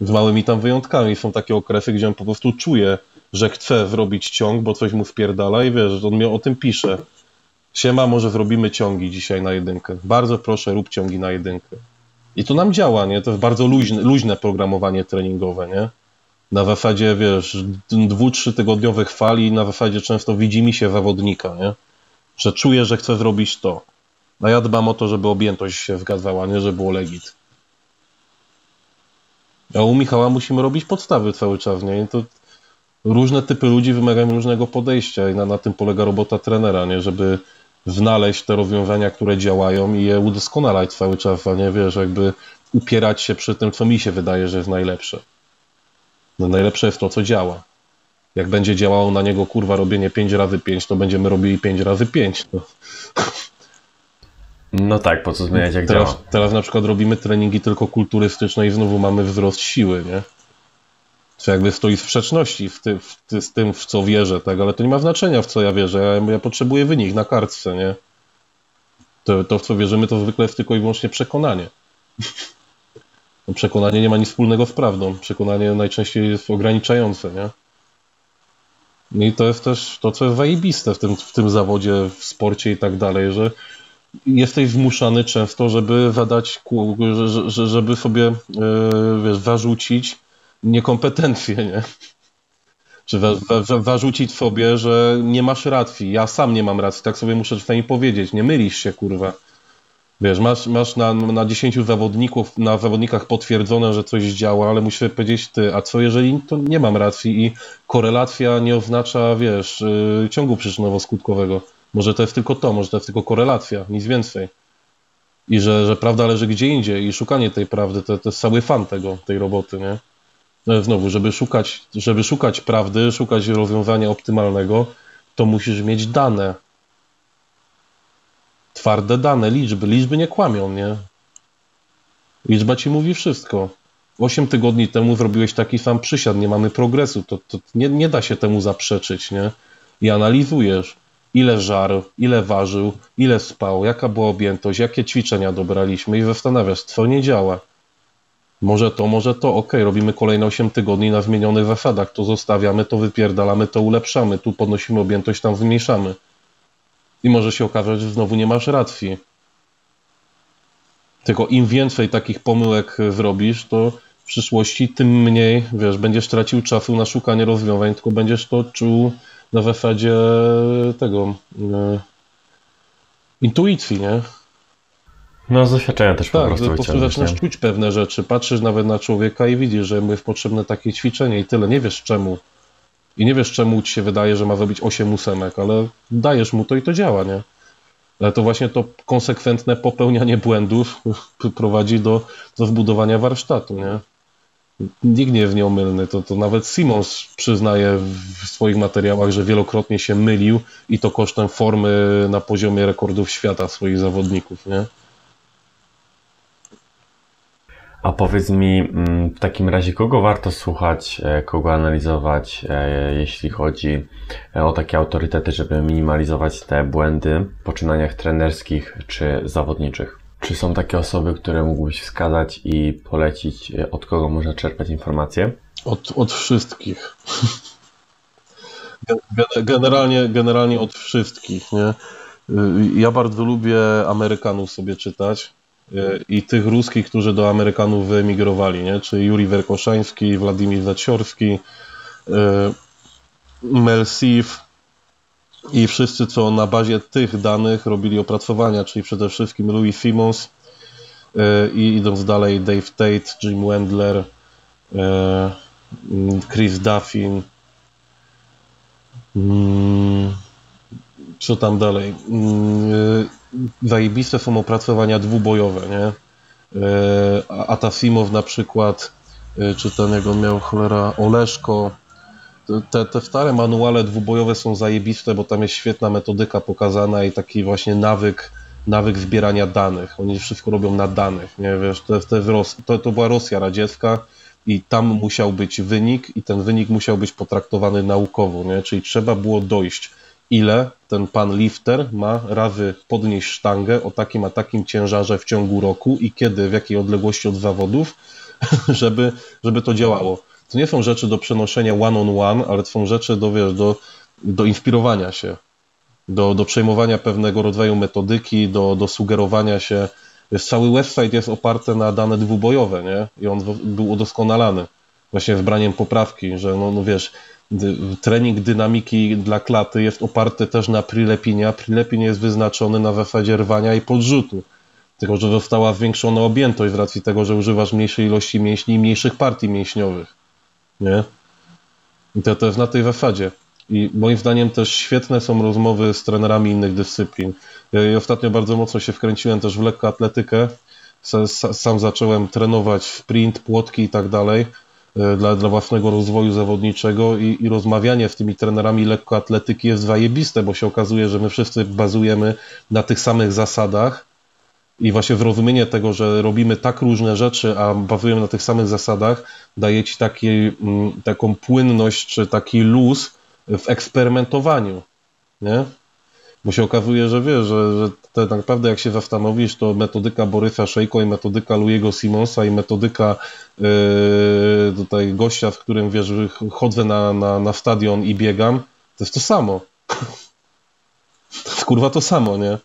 Z małymi tam wyjątkami. Są takie okresy, gdzie on po prostu czuje, że chce zrobić ciąg, bo coś mu wpierdala i wiesz, on mi o tym pisze. Siema, może zrobimy ciągi dzisiaj na jedynkę. Bardzo proszę, rób ciągi na jedynkę. I to nam działa, nie? To jest bardzo luźne, luźne programowanie treningowe, nie? Na zasadzie, wiesz, dwu, trzy tygodniowych fali, na zasadzie często widzi mi się zawodnika, nie? Że czuję, że chcę zrobić to. A ja dbam o to, żeby objętość się zgadzała, nie? Żeby było legit. A u Michała musimy robić podstawy cały czas, nie? I to różne typy ludzi wymagają różnego podejścia i na, na tym polega robota trenera, nie? Żeby znaleźć te rozwiązania, które działają i je udoskonalać cały czas, a nie, wiesz, jakby upierać się przy tym, co mi się wydaje, że jest najlepsze. No najlepsze jest to, co działa. Jak będzie działało na niego, kurwa, robienie pięć razy pięć, to będziemy robili pięć razy pięć. No, no tak, po co zmieniać, jak teraz, działa. Teraz na przykład robimy treningi tylko kulturystyczne i znowu mamy wzrost siły, nie? co jakby stoi w sprzeczności w ty, w ty, z tym, w co wierzę, tak? Ale to nie ma znaczenia, w co ja wierzę. Ja, ja potrzebuję wynik na kartce, nie? To, to, w co wierzymy, to zwykle jest tylko i wyłącznie przekonanie. No, przekonanie nie ma nic wspólnego z prawdą. Przekonanie najczęściej jest ograniczające, nie? I to jest też to, co jest zajebiste w tym, w tym zawodzie, w sporcie i tak dalej, że jesteś zmuszany często, żeby zadać, żeby sobie, wiesz, zarzucić niekompetencje, nie? Czy zarzucić sobie, że nie masz racji, ja sam nie mam racji, tak sobie muszę czasami powiedzieć, nie mylisz się, kurwa. Wiesz, masz, masz na, na dziesięciu zawodników, na zawodnikach potwierdzone, że coś działa, ale musisz powiedzieć ty, a co jeżeli to nie mam racji i korelacja nie oznacza, wiesz, ciągu przyczynowo-skutkowego. Może to jest tylko to, może to jest tylko korelacja, nic więcej. I że, że prawda leży gdzie indziej i szukanie tej prawdy, to, to jest cały fan tego, tej roboty, nie? Znowu, żeby szukać, żeby szukać prawdy, szukać rozwiązania optymalnego, to musisz mieć dane. Twarde dane, liczby. Liczby nie kłamią, nie? Liczba ci mówi wszystko. Osiem tygodni temu zrobiłeś taki sam przysiad, nie mamy progresu. To, to nie, nie da się temu zaprzeczyć, nie? I analizujesz, ile żarł, ile ważył, ile spał, jaka była objętość, jakie ćwiczenia dobraliśmy i zastanawiasz, co nie działa. Może to, może to, okej, okay, robimy kolejne osiem tygodni na zmienionych zasadach, to zostawiamy, to wypierdalamy, to ulepszamy, tu podnosimy objętość, tam zmniejszamy. I może się okazać, że znowu nie masz racji. Tylko im więcej takich pomyłek zrobisz, to w przyszłości tym mniej, wiesz, będziesz tracił czasu na szukanie rozwiązań, tylko będziesz to czuł na zasadzie tego e, intuicji, nie? No, z doświadczenia też po tak, prostu. Tak, po prostu zaczynasz czuć pewne rzeczy, patrzysz nawet na człowieka i widzisz, że mu jest potrzebne takie ćwiczenie i tyle, nie wiesz czemu. I nie wiesz, czemu ci się wydaje, że ma zrobić osiem ósemek, ale dajesz mu to i to działa, nie? Ale to właśnie to konsekwentne popełnianie błędów prowadzi do, do zbudowania warsztatu, nie? Nikt nie jest nieomylny, to, to nawet Simmons przyznaje w swoich materiałach, że wielokrotnie się mylił i to kosztem formy na poziomie rekordów świata swoich zawodników, nie? A powiedz mi, w takim razie kogo warto słuchać, kogo analizować, jeśli chodzi o takie autorytety, żeby minimalizować te błędy w poczynaniach trenerskich czy zawodniczych? Czy są takie osoby, które mógłbyś wskazać i polecić, od kogo można czerpać informacje? Od, od wszystkich. Generalnie, generalnie od wszystkich, nie? Ja bardzo lubię Amerykanów sobie czytać. I tych ruskich, którzy do Amerykanów wyemigrowali, nie? Czyli Juri Werkoszański, Władimir Zaciorski, Mel C. Siff i wszyscy, co na bazie tych danych robili opracowania, czyli przede wszystkim Louie Simmons i idąc dalej Dave Tate, Jim Wendler, Chris Duffin. Co tam dalej? Zajebiste są opracowania dwubojowe, nie? Atasimow na przykład, czy ten jak on miał, cholera, Oleszko. Te, te stare manuale dwubojowe są zajebiste, bo tam jest świetna metodyka pokazana i taki właśnie nawyk, nawyk zbierania danych. Oni wszystko robią na danych, nie? Wiesz, to, to, to była Rosja radziecka i tam musiał być wynik i ten wynik musiał być potraktowany naukowo, nie? Czyli trzeba było dojść, ile ten pan lifter ma razy podnieść sztangę o takim a takim ciężarze w ciągu roku i kiedy, w jakiej odległości od zawodów, żeby, żeby to działało. To nie są rzeczy do przenoszenia one on one, ale to są rzeczy do, wiesz, do, do inspirowania się, do, do przejmowania pewnego rodzaju metodyki, do, do sugerowania się. Wiesz, cały website jest oparty na dane dwubojowe, nie? I on był udoskonalany właśnie z braniem poprawki, że no, no wiesz, trening dynamiki dla klaty jest oparty też na prilepinia. Prilepin jest wyznaczony na zasadzie rwania i podrzutu. Tylko, że została zwiększona objętość z racji tego, że używasz mniejszej ilości mięśni i mniejszych partii mięśniowych. Nie? I to, to jest na tej zasadzie. I moim zdaniem też świetne są rozmowy z trenerami innych dyscyplin. Ja ostatnio bardzo mocno się wkręciłem też w lekkoatletykę. Sam zacząłem trenować sprint, płotki i tak dalej. Dla, dla własnego rozwoju zawodniczego i, i rozmawianie z tymi trenerami lekkoatletyki jest zajebiste, bo się okazuje, że my wszyscy bazujemy na tych samych zasadach I właśnie zrozumienie tego, że robimy tak różne rzeczy, a bazujemy na tych samych zasadach, daje ci taki, taką płynność czy taki luz w eksperymentowaniu, nie? Bo się okazuje, że wiesz, że, że tak naprawdę jak się zastanowisz, to metodyka Borysa Szejko i metodyka Louiego Simmonsa i metodyka yy, tutaj gościa, w którym wiesz, chodzę na, na, na stadion i biegam, to jest to samo. To jest kurwa to samo, nie?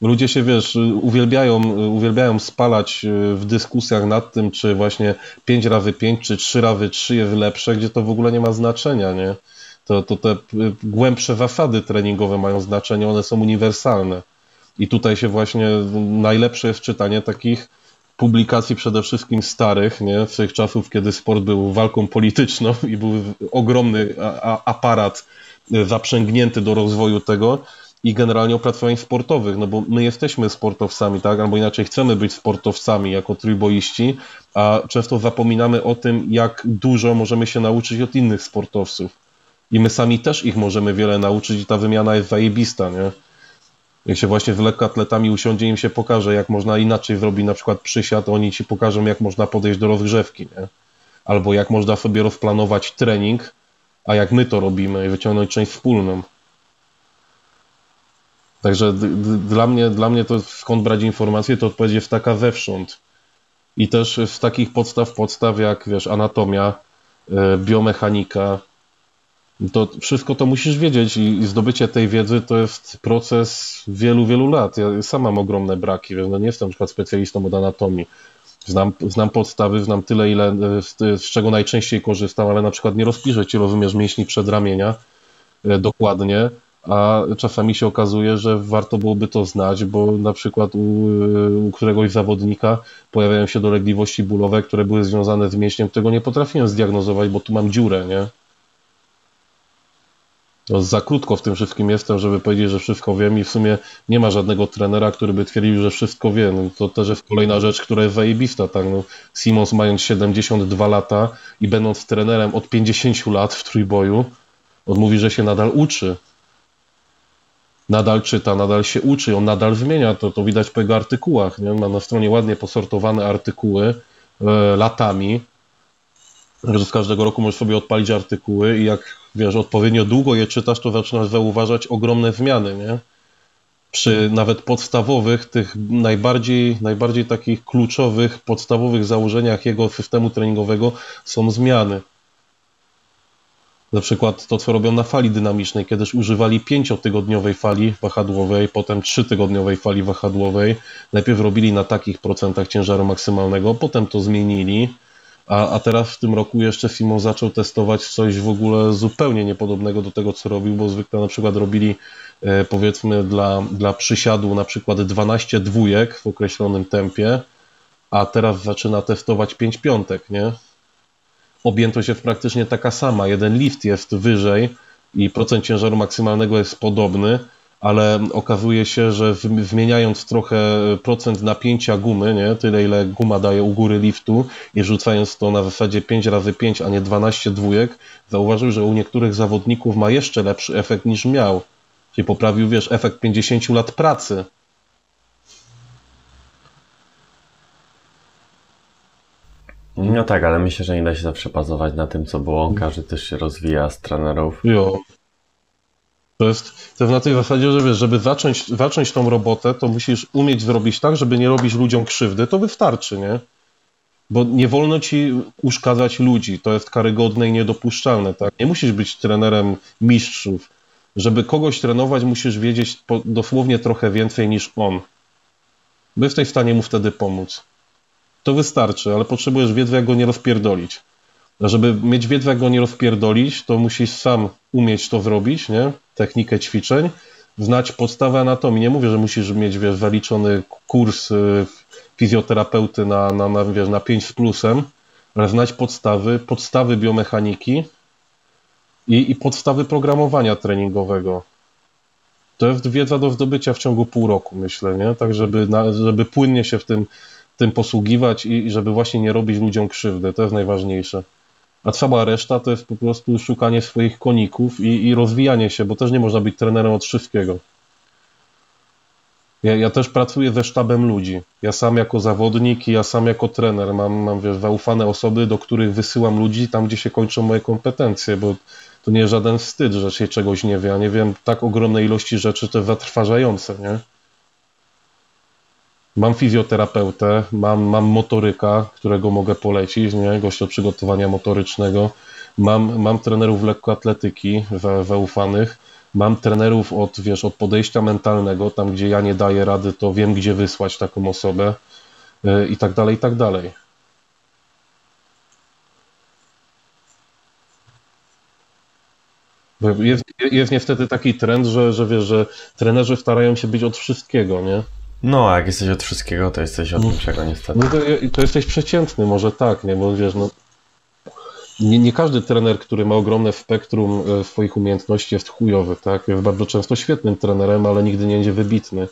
Ludzie się, wiesz, uwielbiają, uwielbiają spalać w dyskusjach nad tym, czy właśnie pięć razy pięć, czy trzy razy trzy jest lepsze, gdzie to w ogóle nie ma znaczenia, nie? To, to te głębsze zasady treningowe mają znaczenie, one są uniwersalne. I tutaj się właśnie najlepsze jest czytanie takich publikacji przede wszystkim starych, nie? Z tych czasów, kiedy sport był walką polityczną i był ogromny aparat zaprzęgnięty do rozwoju tego, i generalnie opracowań sportowych, no bo my jesteśmy sportowcami, tak? Albo inaczej chcemy być sportowcami jako trójboiści, a często zapominamy o tym, jak dużo możemy się nauczyć od innych sportowców. I my sami też ich możemy wiele nauczyć i ta wymiana jest zajebista, nie? Jak się właśnie z lekkoatletami usiądzie, im się pokaże, jak można inaczej zrobić na przykład przysiad, oni ci pokażą, jak można podejść do rozgrzewki, nie? Albo jak można sobie rozplanować trening, a jak my to robimy i wyciągnąć część wspólną. Także dla mnie, dla mnie to skąd brać informacje, to odpowiedź jest taka zewsząd. I też z takich podstaw, podstaw jak wiesz, anatomia, y, biomechanika, to wszystko to musisz wiedzieć i, i zdobycie tej wiedzy to jest proces wielu, wielu lat. Ja sam mam ogromne braki, wiesz, no nie jestem na przykład specjalistą od anatomii. Znam, znam podstawy, znam tyle, ile z, z czego najczęściej korzystam, ale na przykład nie rozpiszę ci, rozumiesz, mięśni przedramienia y, dokładnie, a czasami się okazuje, że warto byłoby to znać, bo na przykład u, u któregoś zawodnika pojawiają się dolegliwości bólowe, które były związane z mięśniem, którego nie potrafiłem zdiagnozować, bo tu mam dziurę, nie? No, za krótko w tym wszystkim jestem, żeby powiedzieć, że wszystko wiem i w sumie nie ma żadnego trenera, który by twierdził, że wszystko wie. No, to też jest kolejna rzecz, która jest zajebista, tak? No, Simmons mając siedemdziesiąt dwa lata i będąc trenerem od pięćdziesięciu lat w trójboju, on mówi, że się nadal uczy. Nadal czyta, nadal się uczy, on nadal wymienia, to, to widać po jego artykułach, nie? On ma na stronie ładnie posortowane artykuły e, latami, że z każdego roku możesz sobie odpalić artykuły i jak wiesz, odpowiednio długo je czytasz, to zaczynasz zauważać ogromne zmiany, nie? Przy nawet podstawowych, tych najbardziej, najbardziej takich kluczowych, podstawowych założeniach jego systemu treningowego są zmiany. Na przykład to, co robią na fali dynamicznej, kiedyś używali pięciotygodniowej fali wahadłowej, potem trzytygodniowej fali wahadłowej. Najpierw robili na takich procentach ciężaru maksymalnego, potem to zmienili, a, a teraz w tym roku jeszcze Simmons zaczął testować coś w ogóle zupełnie niepodobnego do tego, co robił, bo zwykle na przykład robili, e, powiedzmy, dla, dla przysiadu na przykład dwanaście dwójek w określonym tempie, a teraz zaczyna testować pięć piątek, nie? Objętość jest praktycznie taka sama, jeden lift jest wyżej i procent ciężaru maksymalnego jest podobny, ale okazuje się, że zmieniając trochę procent napięcia gumy, nie, tyle ile guma daje u góry liftu i rzucając to na zasadzie pięć razy pięć, a nie dwanaście dwójek, zauważył, że u niektórych zawodników ma jeszcze lepszy efekt niż miał. Czyli poprawił, wiesz, efekt pięćdziesięciu lat pracy. No tak, ale myślę, że nie da się zawsze bazować na tym, co było. Każdy też się rozwija z trenerów. Jo. To jest, to jest na tej zasadzie, że wiesz, żeby zacząć, zacząć tą robotę, to musisz umieć zrobić tak, żeby nie robić ludziom krzywdy. To wystarczy, nie? Bo nie wolno ci uszkadzać ludzi. To jest karygodne i niedopuszczalne, tak? Nie musisz być trenerem mistrzów. Żeby kogoś trenować, musisz wiedzieć po, dosłownie trochę więcej niż on. By w tej stanie mu wtedy pomóc. To wystarczy, ale potrzebujesz wiedzy, jak go nie rozpierdolić. A żeby mieć wiedzę, jak go nie rozpierdolić, to musisz sam umieć to zrobić, nie? Technikę ćwiczeń, znać podstawę anatomii. Nie mówię, że musisz mieć, wiesz, zaliczony kurs fizjoterapeuty na, na, na, wiesz, na pięć z plusem, ale znać podstawy, podstawy biomechaniki i, i podstawy programowania treningowego. To jest wiedza do zdobycia w ciągu pół roku, myślę, nie? Tak, żeby, na, żeby płynnie się w tym tym posługiwać i żeby właśnie nie robić ludziom krzywdy. To jest najważniejsze. A cała reszta to jest po prostu szukanie swoich koników i, i rozwijanie się, bo też nie można być trenerem od wszystkiego. Ja, ja też pracuję ze sztabem ludzi. Ja sam jako zawodnik i ja sam jako trener mam, mam wiesz, zaufane osoby, do których wysyłam ludzi tam, gdzie się kończą moje kompetencje, bo to nie jest żaden wstyd, że się czegoś nie wie. Ja nie wiem tak ogromnej ilości rzeczy, to jest zatrważające, nie? Mam fizjoterapeutę, mam, mam motoryka, którego mogę polecić, nie? Gościa od przygotowania motorycznego. Mam, mam trenerów lekkoatletyki zaufanych. Mam trenerów od, wiesz, od podejścia mentalnego, tam gdzie ja nie daję rady, to wiem, gdzie wysłać taką osobę yy, i tak dalej, i tak dalej. Jest, jest niestety taki trend, że, że wiesz, że trenerzy starają się być od wszystkiego, nie? No, a jak jesteś od wszystkiego, to jesteś od niczego, niestety. No to, to jesteś przeciętny, może tak, nie? Bo wiesz, no... Nie, nie każdy trener, który ma ogromne spektrum swoich umiejętności, jest chujowy, tak? Jest bardzo często świetnym trenerem, ale nigdy nie będzie wybitny.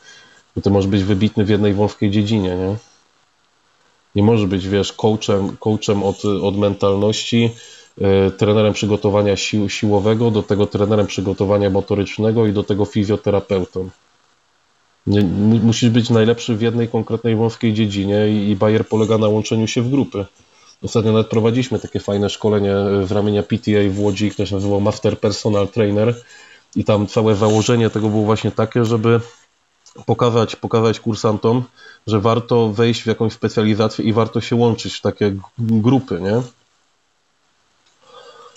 Bo ty możesz być wybitny w jednej wąskiej dziedzinie, nie? Nie możesz być, wiesz, coachem, coachem od, od mentalności, yy, trenerem przygotowania sił, siłowego, do tego trenerem przygotowania motorycznego i do tego fizjoterapeutą. Nie, musisz być najlepszy w jednej konkretnej wąskiej dziedzinie i, i bajer polega na łączeniu się w grupy. Ostatnio nawet prowadziliśmy takie fajne szkolenie z ramienia P T A w Łodzi, ktoś nazywał Master Personal Trainer i tam całe założenie tego było właśnie takie, żeby pokazać, pokazać kursantom, że warto wejść w jakąś specjalizację i warto się łączyć w takie grupy, nie?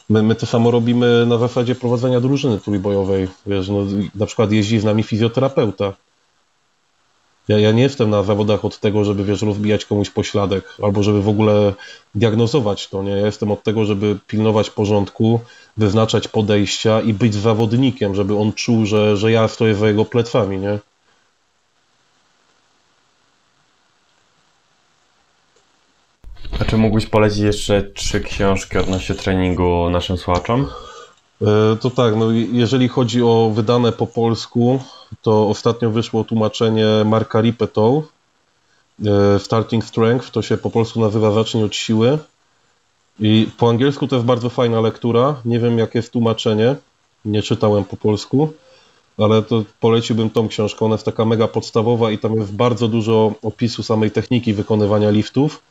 My, my to samo robimy na zasadzie prowadzenia drużyny trójbojowej, wiesz, no, na przykład jeździ z nami fizjoterapeuta. Ja, ja nie jestem na zawodach od tego, żeby, wiesz, rozbijać komuś pośladek, albo żeby w ogóle diagnozować to, nie? Ja jestem od tego, żeby pilnować porządku, wyznaczać podejścia i być zawodnikiem, żeby on czuł, że, że ja stoję za jego plecami, nie? A czy mógłbyś polecić jeszcze trzy książki odnośnie treningu naszym słuchaczom? To tak, no jeżeli chodzi o wydane po polsku, to ostatnio wyszło tłumaczenie Marka Rippetoe, Starting Strength, to się po polsku nazywa Zacznij od siły. I po angielsku to jest bardzo fajna lektura, nie wiem jakie jest tłumaczenie, nie czytałem po polsku, ale to poleciłbym tą książkę, ona jest taka mega podstawowa i tam jest bardzo dużo opisu samej techniki wykonywania liftów.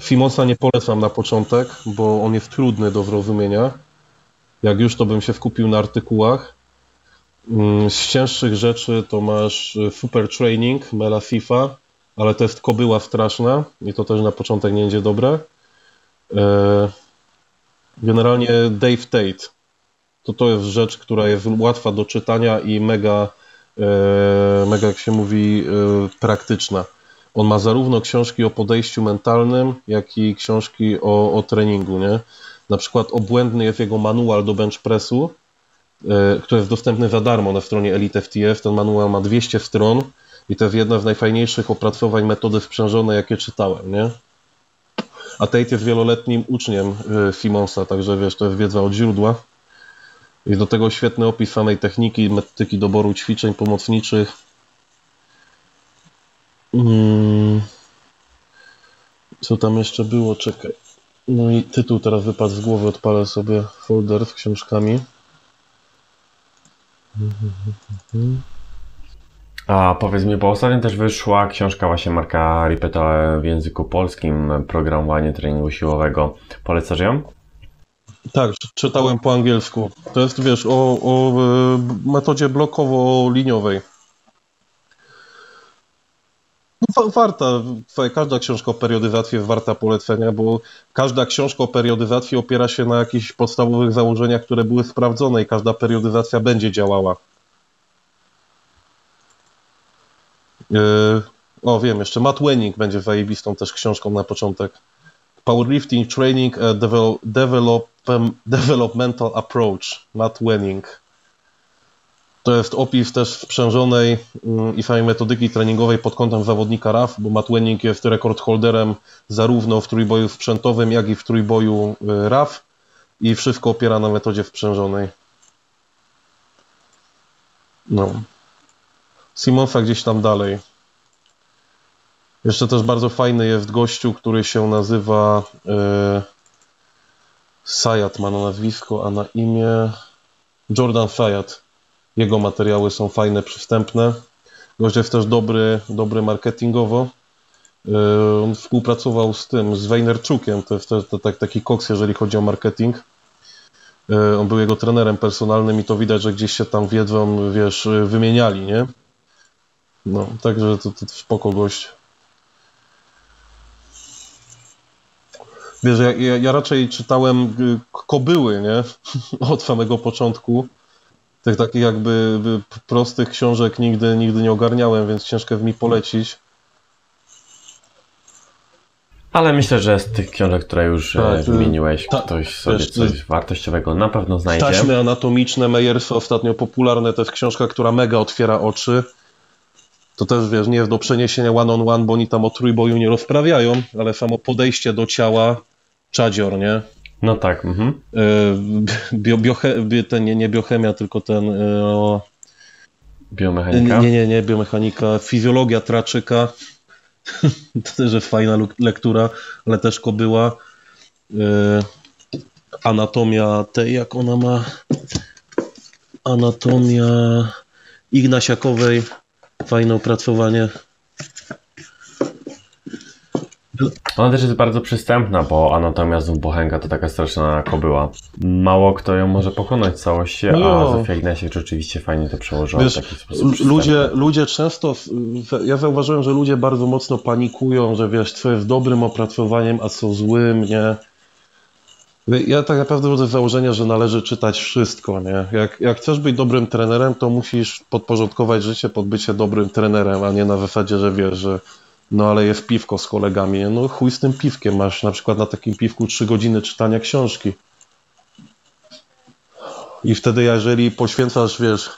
Simmonsa nie polecam na początek, bo on jest trudny do zrozumienia. Jak już, to bym się skupił na artykułach. Z cięższych rzeczy to masz Super Training Mela Siffa, ale to jest kobyła straszna i to też na początek nie będzie dobre. Generalnie Dave Tate. To to jest rzecz, która jest łatwa do czytania i mega, mega jak się mówi, praktyczna. On ma zarówno książki o podejściu mentalnym, jak i książki o, o treningu, nie? Na przykład obłędny jest jego manual do bench pressu, yy, który jest dostępny za darmo na stronie Elite F T F. Ten manual ma dwieście stron i to jest jedna z najfajniejszych opracowań metody sprzężonej, jakie czytałem, nie? A Tate jest wieloletnim uczniem yy, Simmonsa, także wiesz, to jest wiedza od źródła. Jest do tego świetny opis samej techniki, metodyki doboru ćwiczeń pomocniczych. Co tam jeszcze było? Czekaj. No i tytuł teraz wypadł z głowy, odpalę sobie folder z książkami. A powiedz mi, bo ostatnio też wyszła książka właśnie Marka Rippetoe w języku polskim, Programowanie treningu siłowego. Polecasz ją? Tak, czytałem po angielsku. To jest, wiesz, o, o metodzie blokowo-liniowej. Warta, każda książka o periodyzacji jest warta polecenia, bo każda książka o periodyzacji opiera się na jakichś podstawowych założeniach, które były sprawdzone i każda periodyzacja będzie działała. Yy, o, wiem, jeszcze Matt Wenning będzie zajebistą też książką na początek. Powerlifting Training a develop, develop, Developmental Approach, Matt Wenning. To jest opis też sprzężonej i samej metodyki treningowej pod kątem zawodnika R A F, bo Matt Wenning jest rekordholderem zarówno w trójboju sprzętowym, jak i w trójboju R A F i wszystko opiera na metodzie sprzężonej. No. Simmonsa gdzieś tam dalej. Jeszcze też bardzo fajny jest gościu, który się nazywa yy, Sayat, ma na nazwisko, a na imię Jordan Sayat. Jego materiały są fajne, przystępne. Gość jest też dobry, dobry marketingowo. On współpracował z tym, z Wejnerczukiem, to jest też taki koks, jeżeli chodzi o marketing. On był jego trenerem personalnym i to widać, że gdzieś się tam wiedzą, wiesz, wymieniali, nie? No, także to, to spoko gość. Wiesz, ja, ja, ja raczej czytałem kobyły, nie? Od samego początku. Tych takich jakby prostych książek nigdy, nigdy nie ogarniałem, więc ciężko mi polecić. Ale myślę, że z tych książek, które już tak, wymieniłeś, ta, ktoś sobie wiesz, coś wartościowego na pewno znajdzie. Taśmy anatomiczne Meyersa, ostatnio popularne, to jest książka, która mega otwiera oczy. To też, wiesz, nie jest do przeniesienia one on one, bo oni tam o trójboju nie rozprawiają, ale samo podejście do ciała, czadzior, nie? No tak. Mhm. Bio, bioche, ten, nie, nie biochemia, tylko ten... O... Biomechanika? Nie, nie, nie, biomechanika. Fizjologia traczyka. To też jest fajna lektura, ale też kobyła. Anatomia tej, jak ona ma... Anatomia Ignasiakowej. Fajne opracowanie. Ona też jest bardzo przystępna, bo anatomia znów Bochenka to taka straszna kobyła. Mało kto ją może pokonać w całości, no. A Zofia Ignasiewicz rzeczywiście fajnie to przełożyła. Wiesz, w taki sposób ludzie, ludzie często, ja zauważyłem, że ludzie bardzo mocno panikują, że wiesz, co jest dobrym opracowaniem, a co złym, nie? Ja tak naprawdę wychodzę z założenia, że należy czytać wszystko, nie? Jak, jak chcesz być dobrym trenerem, to musisz podporządkować życie pod bycie dobrym trenerem, a nie na zasadzie, że wiesz, że no ale jest piwko z kolegami, nie? No chuj z tym piwkiem, masz na przykład na takim piwku trzy godziny czytania książki. I wtedy jeżeli poświęcasz, wiesz,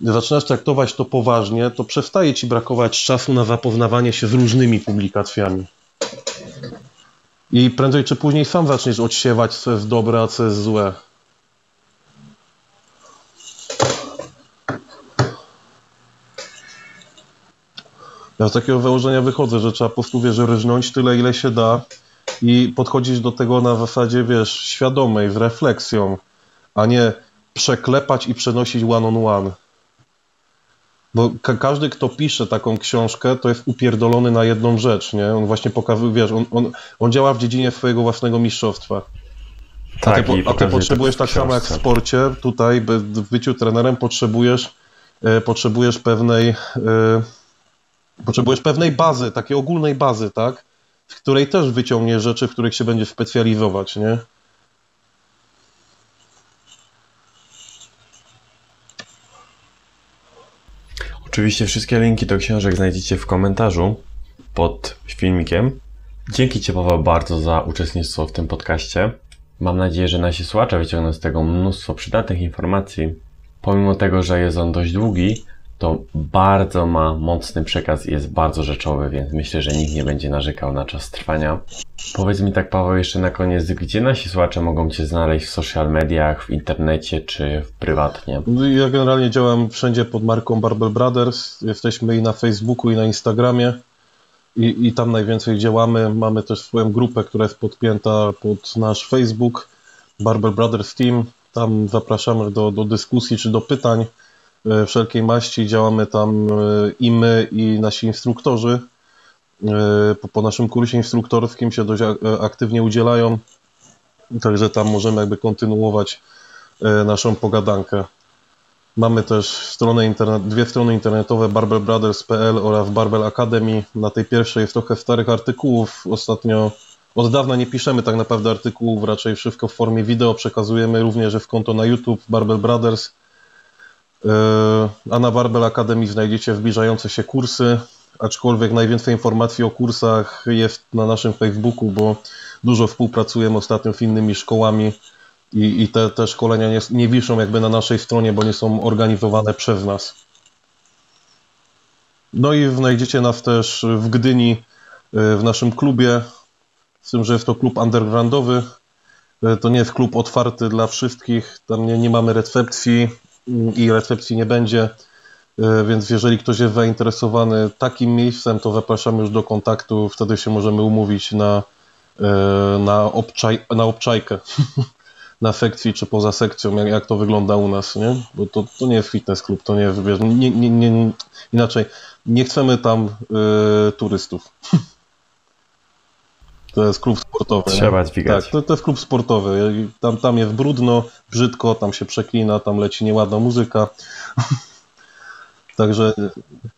zaczynasz traktować to poważnie, to przestaje ci brakować czasu na zapoznawanie się z różnymi publikacjami. I prędzej czy później sam zaczniesz odsiewać, co jest dobre, a co jest złe. Ja z takiego założenia wychodzę, że trzeba po prostu, wiesz, ryżnąć tyle, ile się da i podchodzić do tego na zasadzie, wiesz, świadomej, z refleksją, a nie przeklepać i przenosić one on one. Bo ka każdy, kto pisze taką książkę, to jest upierdolony na jedną rzecz, nie? On właśnie pokazuje, wiesz, on, on, on działa w dziedzinie swojego własnego mistrzostwa. A ty, po, a ty potrzebujesz tak samo jak w sporcie, tutaj by, w byciu trenerem potrzebujesz, e, potrzebujesz pewnej... E, Potrzebujesz pewnej bazy, takiej ogólnej bazy, tak? W której też wyciągniesz rzeczy, w których się będziesz specjalizować, nie? Oczywiście wszystkie linki do książek znajdziecie w komentarzu pod filmikiem. Dzięki Ci, Paweł, bardzo za uczestnictwo w tym podcaście. Mam nadzieję, że nasi słuchacze wyciągną z tego mnóstwo przydatnych informacji. Pomimo tego, że jest on dość długi, to bardzo ma mocny przekaz i jest bardzo rzeczowy, więc myślę, że nikt nie będzie narzekał na czas trwania. Powiedz mi tak, Paweł, jeszcze na koniec, gdzie nasi słuchacze mogą Cię znaleźć w social mediach, w internecie czy prywatnie? Ja generalnie działam wszędzie pod marką Barber's Brothers. Jesteśmy i na Facebooku, i na Instagramie i, i tam najwięcej działamy. Mamy też swoją grupę, która jest podpięta pod nasz Facebook, Barber's Brothers Team. Tam zapraszamy do, do dyskusji czy do pytań wszelkiej maści, działamy tam i my, i nasi instruktorzy. Po, po naszym kursie instruktorskim się dość aktywnie udzielają, także tam możemy jakby kontynuować naszą pogadankę. Mamy też stronę internet, dwie strony internetowe, barber's brothers kropka p l oraz Barbell Academy. Na tej pierwszej jest trochę starych artykułów. Ostatnio od dawna nie piszemy tak naprawdę artykułów, raczej wszystko w formie wideo przekazujemy, również w konto na YouTube Barber's Brothers. A na Barbell Academy znajdziecie zbliżające się kursy, aczkolwiek najwięcej informacji o kursach jest na naszym Facebooku, bo dużo współpracujemy ostatnio z innymi szkołami i, i te, te szkolenia nie, nie wiszą jakby na naszej stronie, bo nie są organizowane przez nas. No i znajdziecie nas też w Gdyni, w naszym klubie, z tym, że jest to klub undergroundowy, to nie jest klub otwarty dla wszystkich, tam nie, nie mamy recepcji, i recepcji nie będzie, więc jeżeli ktoś jest zainteresowany takim miejscem, to zapraszamy już do kontaktu, wtedy się możemy umówić na, na, obczaj, na obczajkę, na sekcji czy poza sekcją, jak, jak to wygląda u nas, nie? Bo to, to nie jest fitness klub, to nie jest wybierz... nie, nie, nie, inaczej, nie chcemy tam yy, turystów. To jest klub sportowy. Trzeba dźwigać. Tak, to, to jest klub sportowy. Tam, tam jest brudno, brzydko, tam się przeklina, tam leci nieładna muzyka. Także,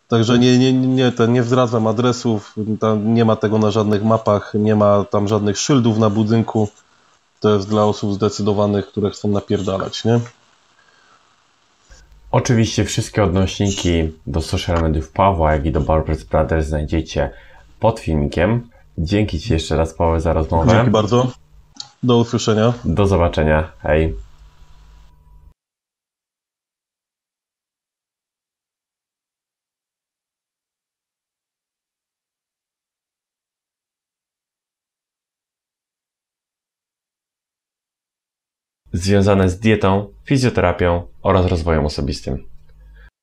także nie, nie, nie, ten, nie zdradzam adresów, tam nie ma tego na żadnych mapach, nie ma tam żadnych szyldów na budynku. To jest dla osób zdecydowanych, które chcą napierdalać, nie? Oczywiście wszystkie odnośniki do social mediów Pawła, jak i do Barber's Brothers znajdziecie pod filmikiem. Dzięki Ci jeszcze raz, Paweł, za rozmowę. Dzięki bardzo. Do usłyszenia. Do zobaczenia. Hej. Związane z dietą, fizjoterapią oraz rozwojem osobistym.